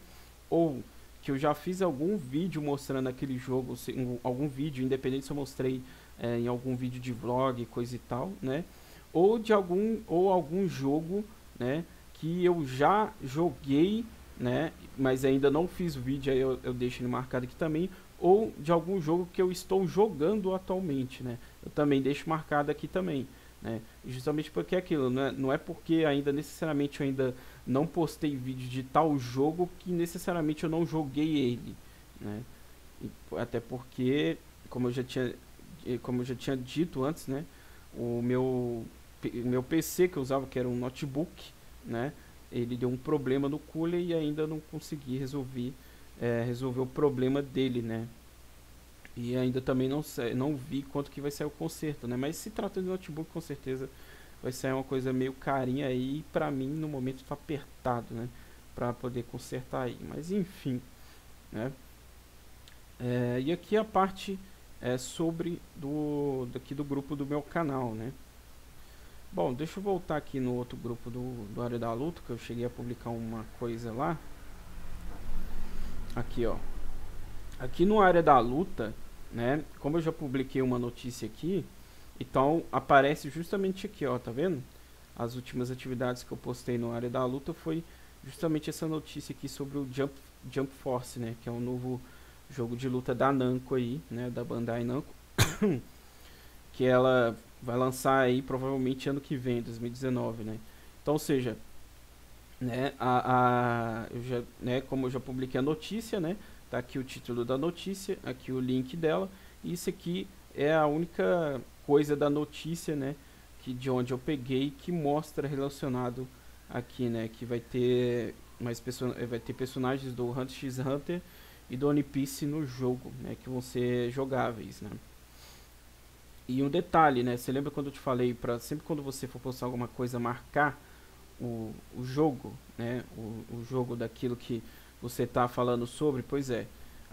ou que eu já fiz algum vídeo mostrando aquele jogo, algum vídeo, independente se eu mostrei É, em algum vídeo de vlog, coisa e tal, né, ou de algum ou algum jogo, né, que eu já joguei, né, mas ainda não fiz o vídeo, aí eu, eu deixo ele marcado aqui também, ou de algum jogo que eu estou jogando atualmente, né, eu também deixo marcado aqui também, né, justamente porque é aquilo, né, não é porque ainda necessariamente eu ainda não postei vídeo de tal jogo que necessariamente eu não joguei ele, né, e, até porque, como eu já tinha como eu já tinha dito antes, né, o meu, o meu P C que eu usava, que era um notebook, né, ele deu um problema no cooler e ainda não consegui resolver, é, resolver o problema dele, né, e ainda também não, não vi quanto que vai sair o conserto, né, mas se tratando de notebook, com certeza vai sair uma coisa meio carinha aí, e pra mim, no momento, tá apertado, né, pra poder consertar aí, mas enfim, né, é, e aqui a parte... É sobre do daqui do grupo do meu canal, né? Bom, deixa eu voltar aqui no outro grupo do, do Área da Luta, que eu cheguei a publicar uma coisa lá. Aqui, ó. Aqui no Área da Luta, né? Como eu já publiquei uma notícia aqui, então aparece justamente aqui, ó, tá vendo? As últimas atividades que eu postei no Área da Luta foi justamente essa notícia aqui sobre o Jump, Jump Force, né? Que é um novo... jogo de luta da Namco aí, né, da Bandai Namco, que ela vai lançar aí provavelmente ano que vem, dois mil e dezenove, né. Então, ou seja, né, a, a, eu já, né, como eu já publiquei a notícia, né, tá aqui o título da notícia, aqui o link dela, e isso aqui é a única coisa da notícia, né, que de onde eu peguei, que mostra relacionado aqui, né, que vai ter mais person vai ter personagens do Hunter x Hunter e do One Piece no jogo, né, que vão ser jogáveis, né. E um detalhe, né, você lembra quando eu te falei para sempre quando você for postar alguma coisa marcar o, o jogo, né, o, o jogo daquilo que você tá falando sobre? Pois é,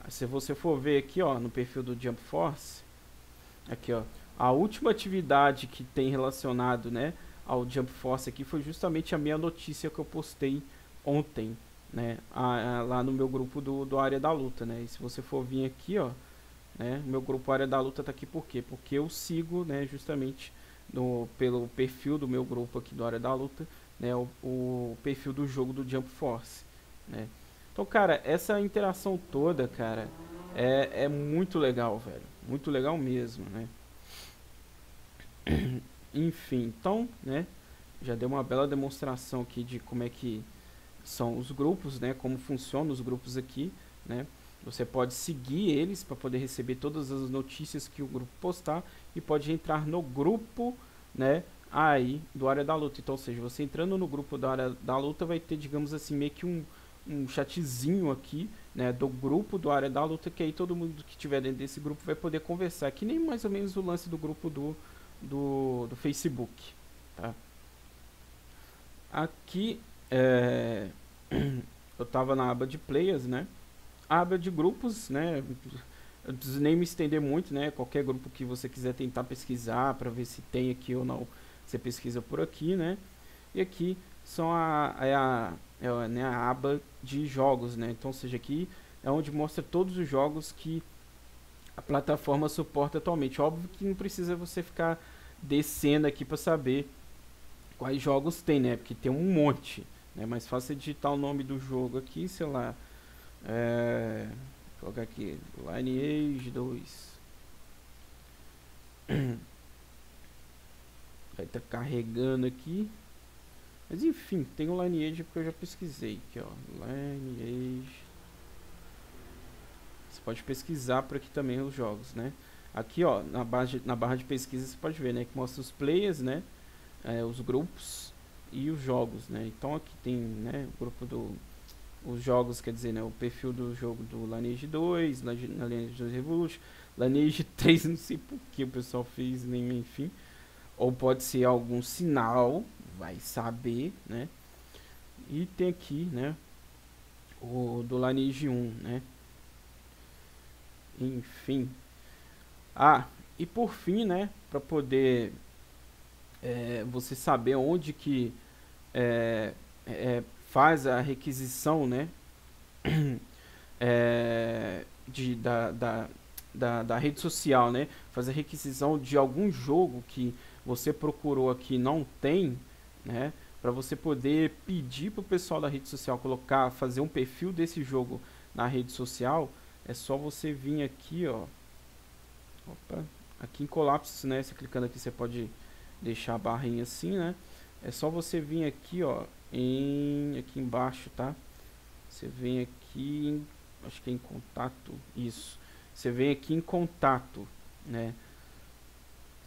se você for ver aqui, ó, no perfil do Jump Force, aqui, ó, a última atividade que tem relacionado, né, ao Jump Force aqui foi justamente a minha notícia que eu postei ontem, né, a, a, lá no meu grupo do, do Área da Luta, né. E se você for vir aqui, ó, né, meu grupo Área da Luta tá aqui por quê? Porque eu sigo, né, justamente no, pelo perfil do meu grupo aqui do Área da Luta, né, o, o perfil do jogo do Jump Force, né. Então, cara, essa interação toda, cara, é, é muito legal, velho. Muito legal mesmo, né. Enfim, então, né, já deu uma bela demonstração aqui de como é que são os grupos, né, como funcionam os grupos aqui, né. Você pode seguir eles para poder receber todas as notícias que o grupo postar e pode entrar no grupo, né, aí do Área da Luta. Então, ou seja, você entrando no grupo da Área da Luta vai ter, digamos assim, meio que um, um chatzinho aqui, né, do grupo do Área da Luta, que aí todo mundo que tiver dentro desse grupo vai poder conversar, que nem mais ou menos o lance do grupo do do, do Facebook, tá? Aqui é, eu tava na aba de players, né, a aba de grupos, né, eu nem me estender muito, né, qualquer grupo que você quiser tentar pesquisar para ver se tem aqui ou não, você pesquisa por aqui, né. E aqui são a, a, a, né, a aba de jogos, né. Então, ou seja, aqui é onde mostra todos os jogos que a plataforma suporta atualmente. Óbvio que não precisa você ficar descendo aqui para saber quais jogos tem, né, porque tem um monte, né. Mas fácil digitar o nome do jogo aqui, sei lá, é, vou colocar aqui Lineage dois. Vai estar tá carregando aqui, mas enfim, tem o Lineage porque eu já pesquisei aqui, ó, Lineage. Você pode pesquisar por aqui também os jogos, né. Aqui, ó, na barra de, na barra de pesquisa você pode ver, né, que mostra os players, né, é, os grupos e os jogos, né. Então aqui tem, né, o grupo do os jogos, quer dizer, né, o perfil do jogo do Lineage dois, Lineage dois Revolution, Lineage três, não sei por que o pessoal fez, nem enfim, ou pode ser algum sinal, vai saber, né. E tem aqui, né, o do Lineage um, né. Enfim, ah, e por fim, né, para poder é, você saber onde que é, é, faz a requisição, né, é, de, da, da, da, da rede social, né, fazer a requisição de algum jogo que você procurou aqui não tem, né, para você poder pedir para o pessoal da rede social colocar, fazer um perfil desse jogo na rede social. É só você vir aqui, ó, opa, aqui em colapso, né, você clicando aqui você pode deixar a barrinha assim, né. É só você vir aqui, ó, em, aqui embaixo, tá, você vem aqui em, acho que é em contato, isso, você vem aqui em contato, né,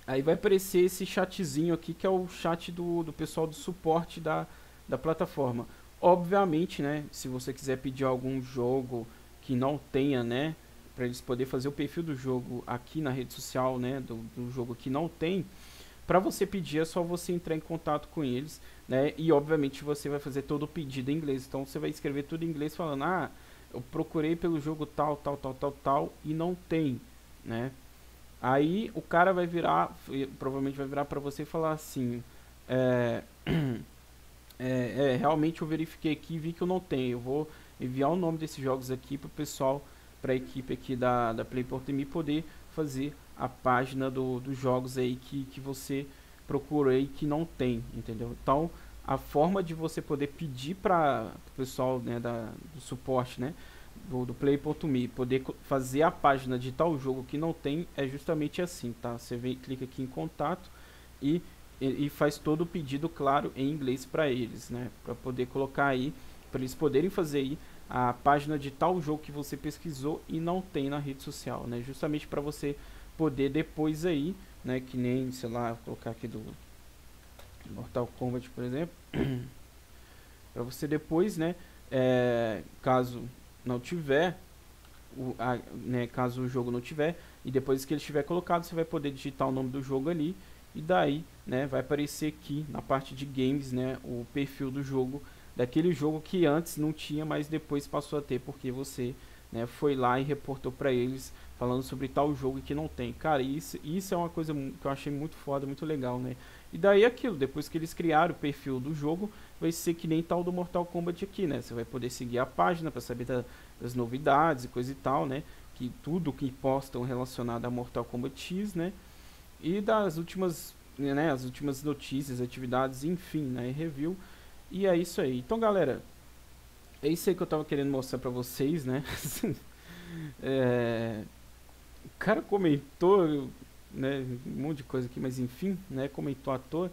aí vai aparecer esse chatzinho aqui, que é o chat do, do pessoal do suporte da, da plataforma. Obviamente, né, se você quiser pedir algum jogo que não tenha, né, para eles poderem fazer o perfil do jogo aqui na rede social, né, do, do jogo que não tem, para você pedir é só você entrar em contato com eles, né, e obviamente você vai fazer todo o pedido em inglês, então você vai escrever tudo em inglês falando, ah, eu procurei pelo jogo tal, tal, tal, tal, tal, e não tem, né, aí o cara vai virar, provavelmente vai virar para você e falar assim, é, é, é, realmente eu verifiquei aqui e vi que eu não tenho, eu vou enviar o nome desses jogos aqui para o pessoal, para a equipe aqui da, da player ponto me poder fazer a página do, dos jogos aí que, que você procurou aí que não tem, entendeu? Então, a forma de você poder pedir para o pessoal, né, da, do suporte, né, do, do player ponto me poder fazer a página de tal jogo que não tem é justamente assim, tá? Você vem, clica aqui em contato e e faz todo o pedido, claro, em inglês para eles, né? Para poder colocar aí, para eles poderem fazer aí a página de tal jogo que você pesquisou e não tem na rede social, né? Justamente para você poder depois aí, né? Que nem, sei lá, colocar aqui do Mortal Kombat, por exemplo, para você depois, né? É, caso não tiver, o, a, né? Caso o jogo não tiver e depois que ele estiver colocado, você vai poder digitar o nome do jogo ali. E daí, né, vai aparecer aqui na parte de games, né, o perfil do jogo, daquele jogo que antes não tinha, mas depois passou a ter, porque você, né, foi lá e reportou pra eles falando sobre tal jogo que não tem. Cara, isso, isso é uma coisa que eu achei muito foda, muito legal, né? E daí aquilo, depois que eles criaram o perfil do jogo, vai ser que nem tal do Mortal Kombat aqui, né? Você vai poder seguir a página pra saber da, das novidades e coisa e tal, né? Que tudo que postam relacionado a Mortal Kombat X, né? E das últimas, né, as últimas notícias, atividades, enfim, né, review. E é isso aí. Então, galera, é isso aí que eu tava querendo mostrar pra vocês, né? É... O cara comentou, né, um monte de coisa aqui, mas enfim, né, comentou à toa.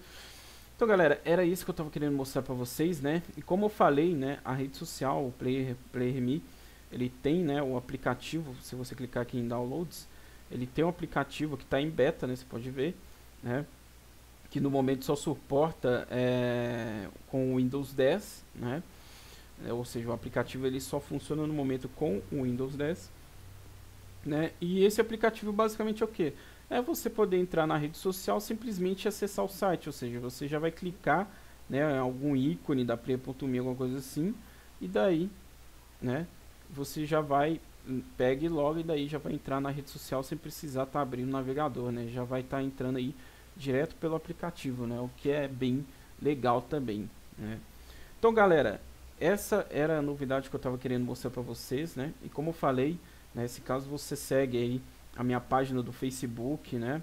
Então, galera, era isso que eu tava querendo mostrar pra vocês, né? E como eu falei, né, a rede social, o player, player ponto me, ele tem, né, o aplicativo, se você clicar aqui em downloads, ele tem um aplicativo que está em beta, né? Você pode ver, né? Que no momento só suporta é, com o Windows dez, né? É, ou seja, o aplicativo ele só funciona no momento com o Windows dez, né? E esse aplicativo basicamente é o quê? É você poder entrar na rede social, simplesmente acessar o site, ou seja, você já vai clicar, né, em algum ícone da player ponto me, alguma coisa assim, e daí, né? Você já vai pegue logo e daí já vai entrar na rede social sem precisar estar tá abrindo o navegador, né? Já vai estar tá entrando aí direto pelo aplicativo, né? O que é bem legal também, né? Então, galera, essa era a novidade que eu estava querendo mostrar para vocês, né? E como eu falei, né, se caso você segue aí a minha página do Facebook, né?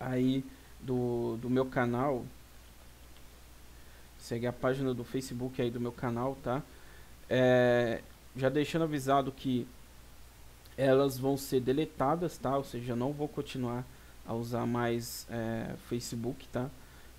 Aí do, do meu canal, segue a página do Facebook aí do meu canal, tá? É... Já deixando avisado que elas vão ser deletadas, tá? Ou seja, eu não vou continuar a usar mais é, Facebook, tá?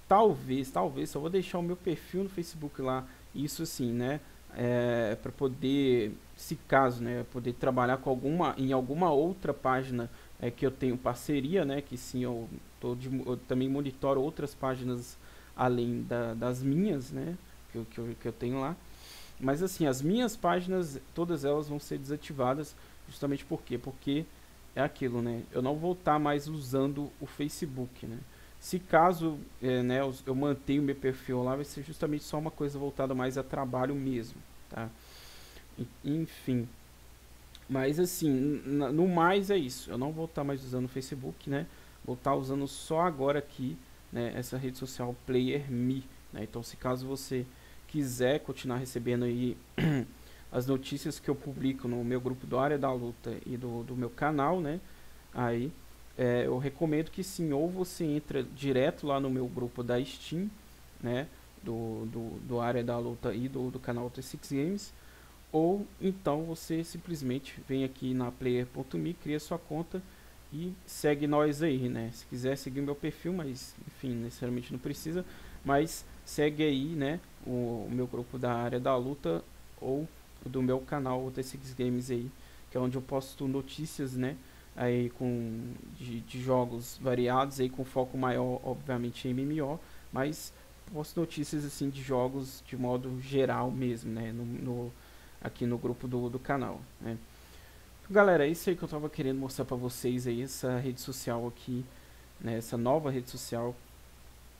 Talvez, talvez, só vou deixar o meu perfil no Facebook lá, isso assim, né? É, para poder, se caso, né? Poder trabalhar com alguma, em alguma outra página é, que eu tenho parceria, né? Que sim, eu, tô de, eu também monitoro outras páginas além da, das minhas, né? Que, que, eu, que eu tenho lá. Mas assim, as minhas páginas, todas elas vão ser desativadas, justamente por quê? Porque é aquilo, né? Eu não vou estar mais usando o Facebook, né? Se caso é, né, eu, eu mantenho meu perfil lá, vai ser justamente só uma coisa voltada mais a trabalho mesmo, tá? Enfim. Mas assim, no mais é isso. Eu não vou estar mais usando o Facebook, né? Vou estar usando só agora aqui, né, essa rede social player ponto me, né? Então, se caso você quiser continuar recebendo aí as notícias que eu publico no meu grupo do Área da Luta e do, do meu canal, né, aí é, eu recomendo que sim, ou você entra direto lá no meu grupo da Steam, né, do, do, do Área da Luta e do, do canal O T seis Games, ou então você simplesmente vem aqui na player ponto me, cria sua conta e segue nós aí, né, se quiser seguir meu perfil, mas enfim, necessariamente não precisa, mas segue aí, né, o, o meu grupo da Área da Luta ou do meu canal O T seis Games aí, que é onde eu posto notícias, né, aí com de, de jogos variados aí, com foco maior obviamente em M M O, mas posto notícias assim de jogos de modo geral mesmo, né, no, no aqui no grupo do, do canal, né. Galera, é isso aí que eu tava querendo mostrar para vocês aí, essa rede social aqui, né, essa nova rede social,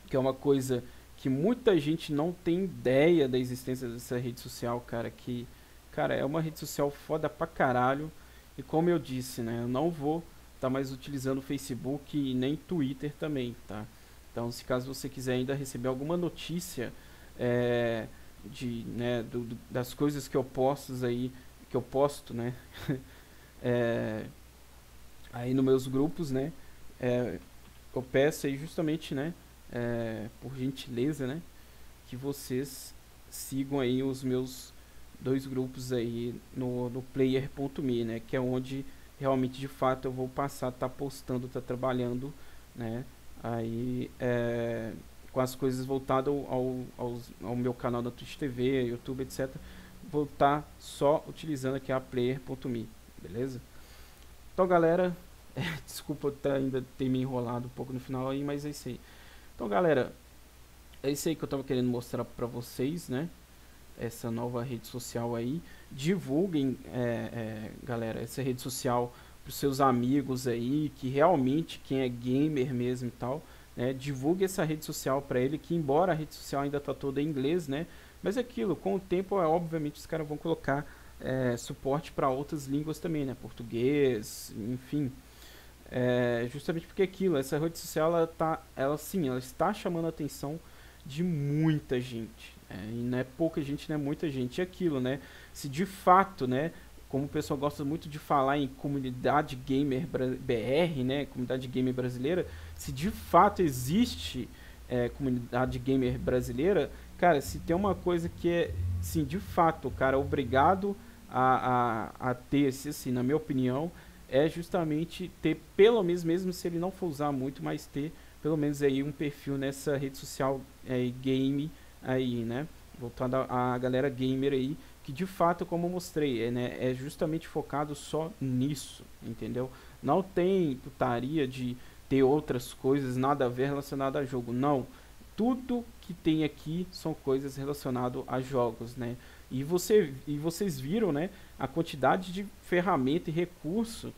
que é uma coisa que muita gente não tem ideia da existência dessa rede social, cara, que, cara, é uma rede social foda pra caralho, e como eu disse, né, eu não vou tá mais utilizando o Facebook e nem Twitter também, tá? Então, se caso você quiser ainda receber alguma notícia é, de, né, do, do, das coisas que eu posto aí, que eu posto, né, é, aí nos meus grupos, né, é, eu peço aí justamente, né, É, por gentileza, né, que vocês sigam aí os meus dois grupos aí no, no player ponto me, né, que é onde realmente de fato eu vou passar, tá postando, tá trabalhando, né, aí é, com as coisas voltadas ao, ao, ao meu canal da Twitch T V, YouTube, etcétera. Vou estar só utilizando aqui a player ponto me, beleza? Então, galera, é, desculpa tá, ainda ter me enrolado um pouco no final aí, mas é isso aí. Então, galera, é isso aí que eu tava querendo mostrar pra vocês, né? Essa nova rede social aí. Divulguem, é, é, galera, essa rede social pros seus amigos aí, que realmente quem é gamer mesmo e tal, né? Divulgue essa rede social pra ele, que embora a rede social ainda tá toda em inglês, né? Mas aquilo, com o tempo, é, obviamente, os caras vão colocar é, suporte para outras línguas também, né? Português, enfim. É, justamente porque aquilo, essa rede social, ela, tá, ela sim, ela está chamando a atenção de muita gente. Né? E não é pouca gente, não é muita gente. E aquilo, né? Se de fato, né? Como o pessoal gosta muito de falar em comunidade gamer B R, né? Comunidade gamer brasileira. Se de fato existe é, comunidade gamer brasileira... Cara, se tem uma coisa que é, sim, de fato, cara, obrigado a, a, a ter, assim, na minha opinião, é justamente ter, pelo menos, mesmo se ele não for usar muito, mas ter, pelo menos, aí, um perfil nessa rede social é, game aí, né? Voltado à galera gamer aí, que, de fato, como eu mostrei, é, né, é justamente focado só nisso, entendeu? Não tem putaria de ter outras coisas, nada a ver relacionado a jogo, não. Tudo que tem aqui são coisas relacionadas a jogos, né? E, você, e vocês viram, né? A quantidade de ferramenta e recurso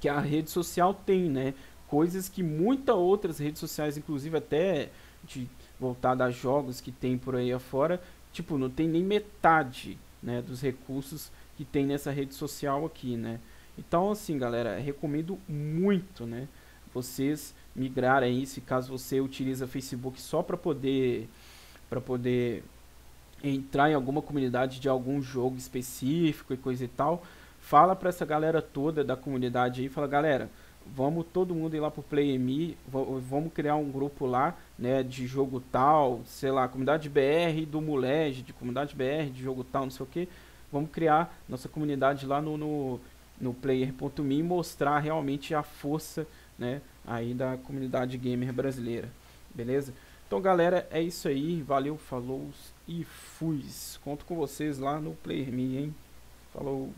que a rede social tem, né? Coisas que muitas outras redes sociais, inclusive até de, voltada a jogos que tem por aí afora, tipo, não tem nem metade, né? Dos recursos que tem nessa rede social aqui, né? Então, assim, galera, recomendo muito, né? Vocês... migrar aí, se caso você utiliza Facebook só para poder para poder entrar em alguma comunidade de algum jogo específico e coisa e tal, fala para essa galera toda da comunidade aí, fala, galera, vamos todo mundo ir lá pro player ponto me, vamos criar um grupo lá, né, de jogo tal, sei lá, comunidade B R do Mulege, de comunidade B R de jogo tal, não sei o que, vamos criar nossa comunidade lá no, no, no player ponto me e mostrar realmente a força, né, aí da comunidade gamer brasileira, beleza? Então, galera, é isso aí, valeu, falou e fui. Conto com vocês lá no player ponto me, hein? Falou!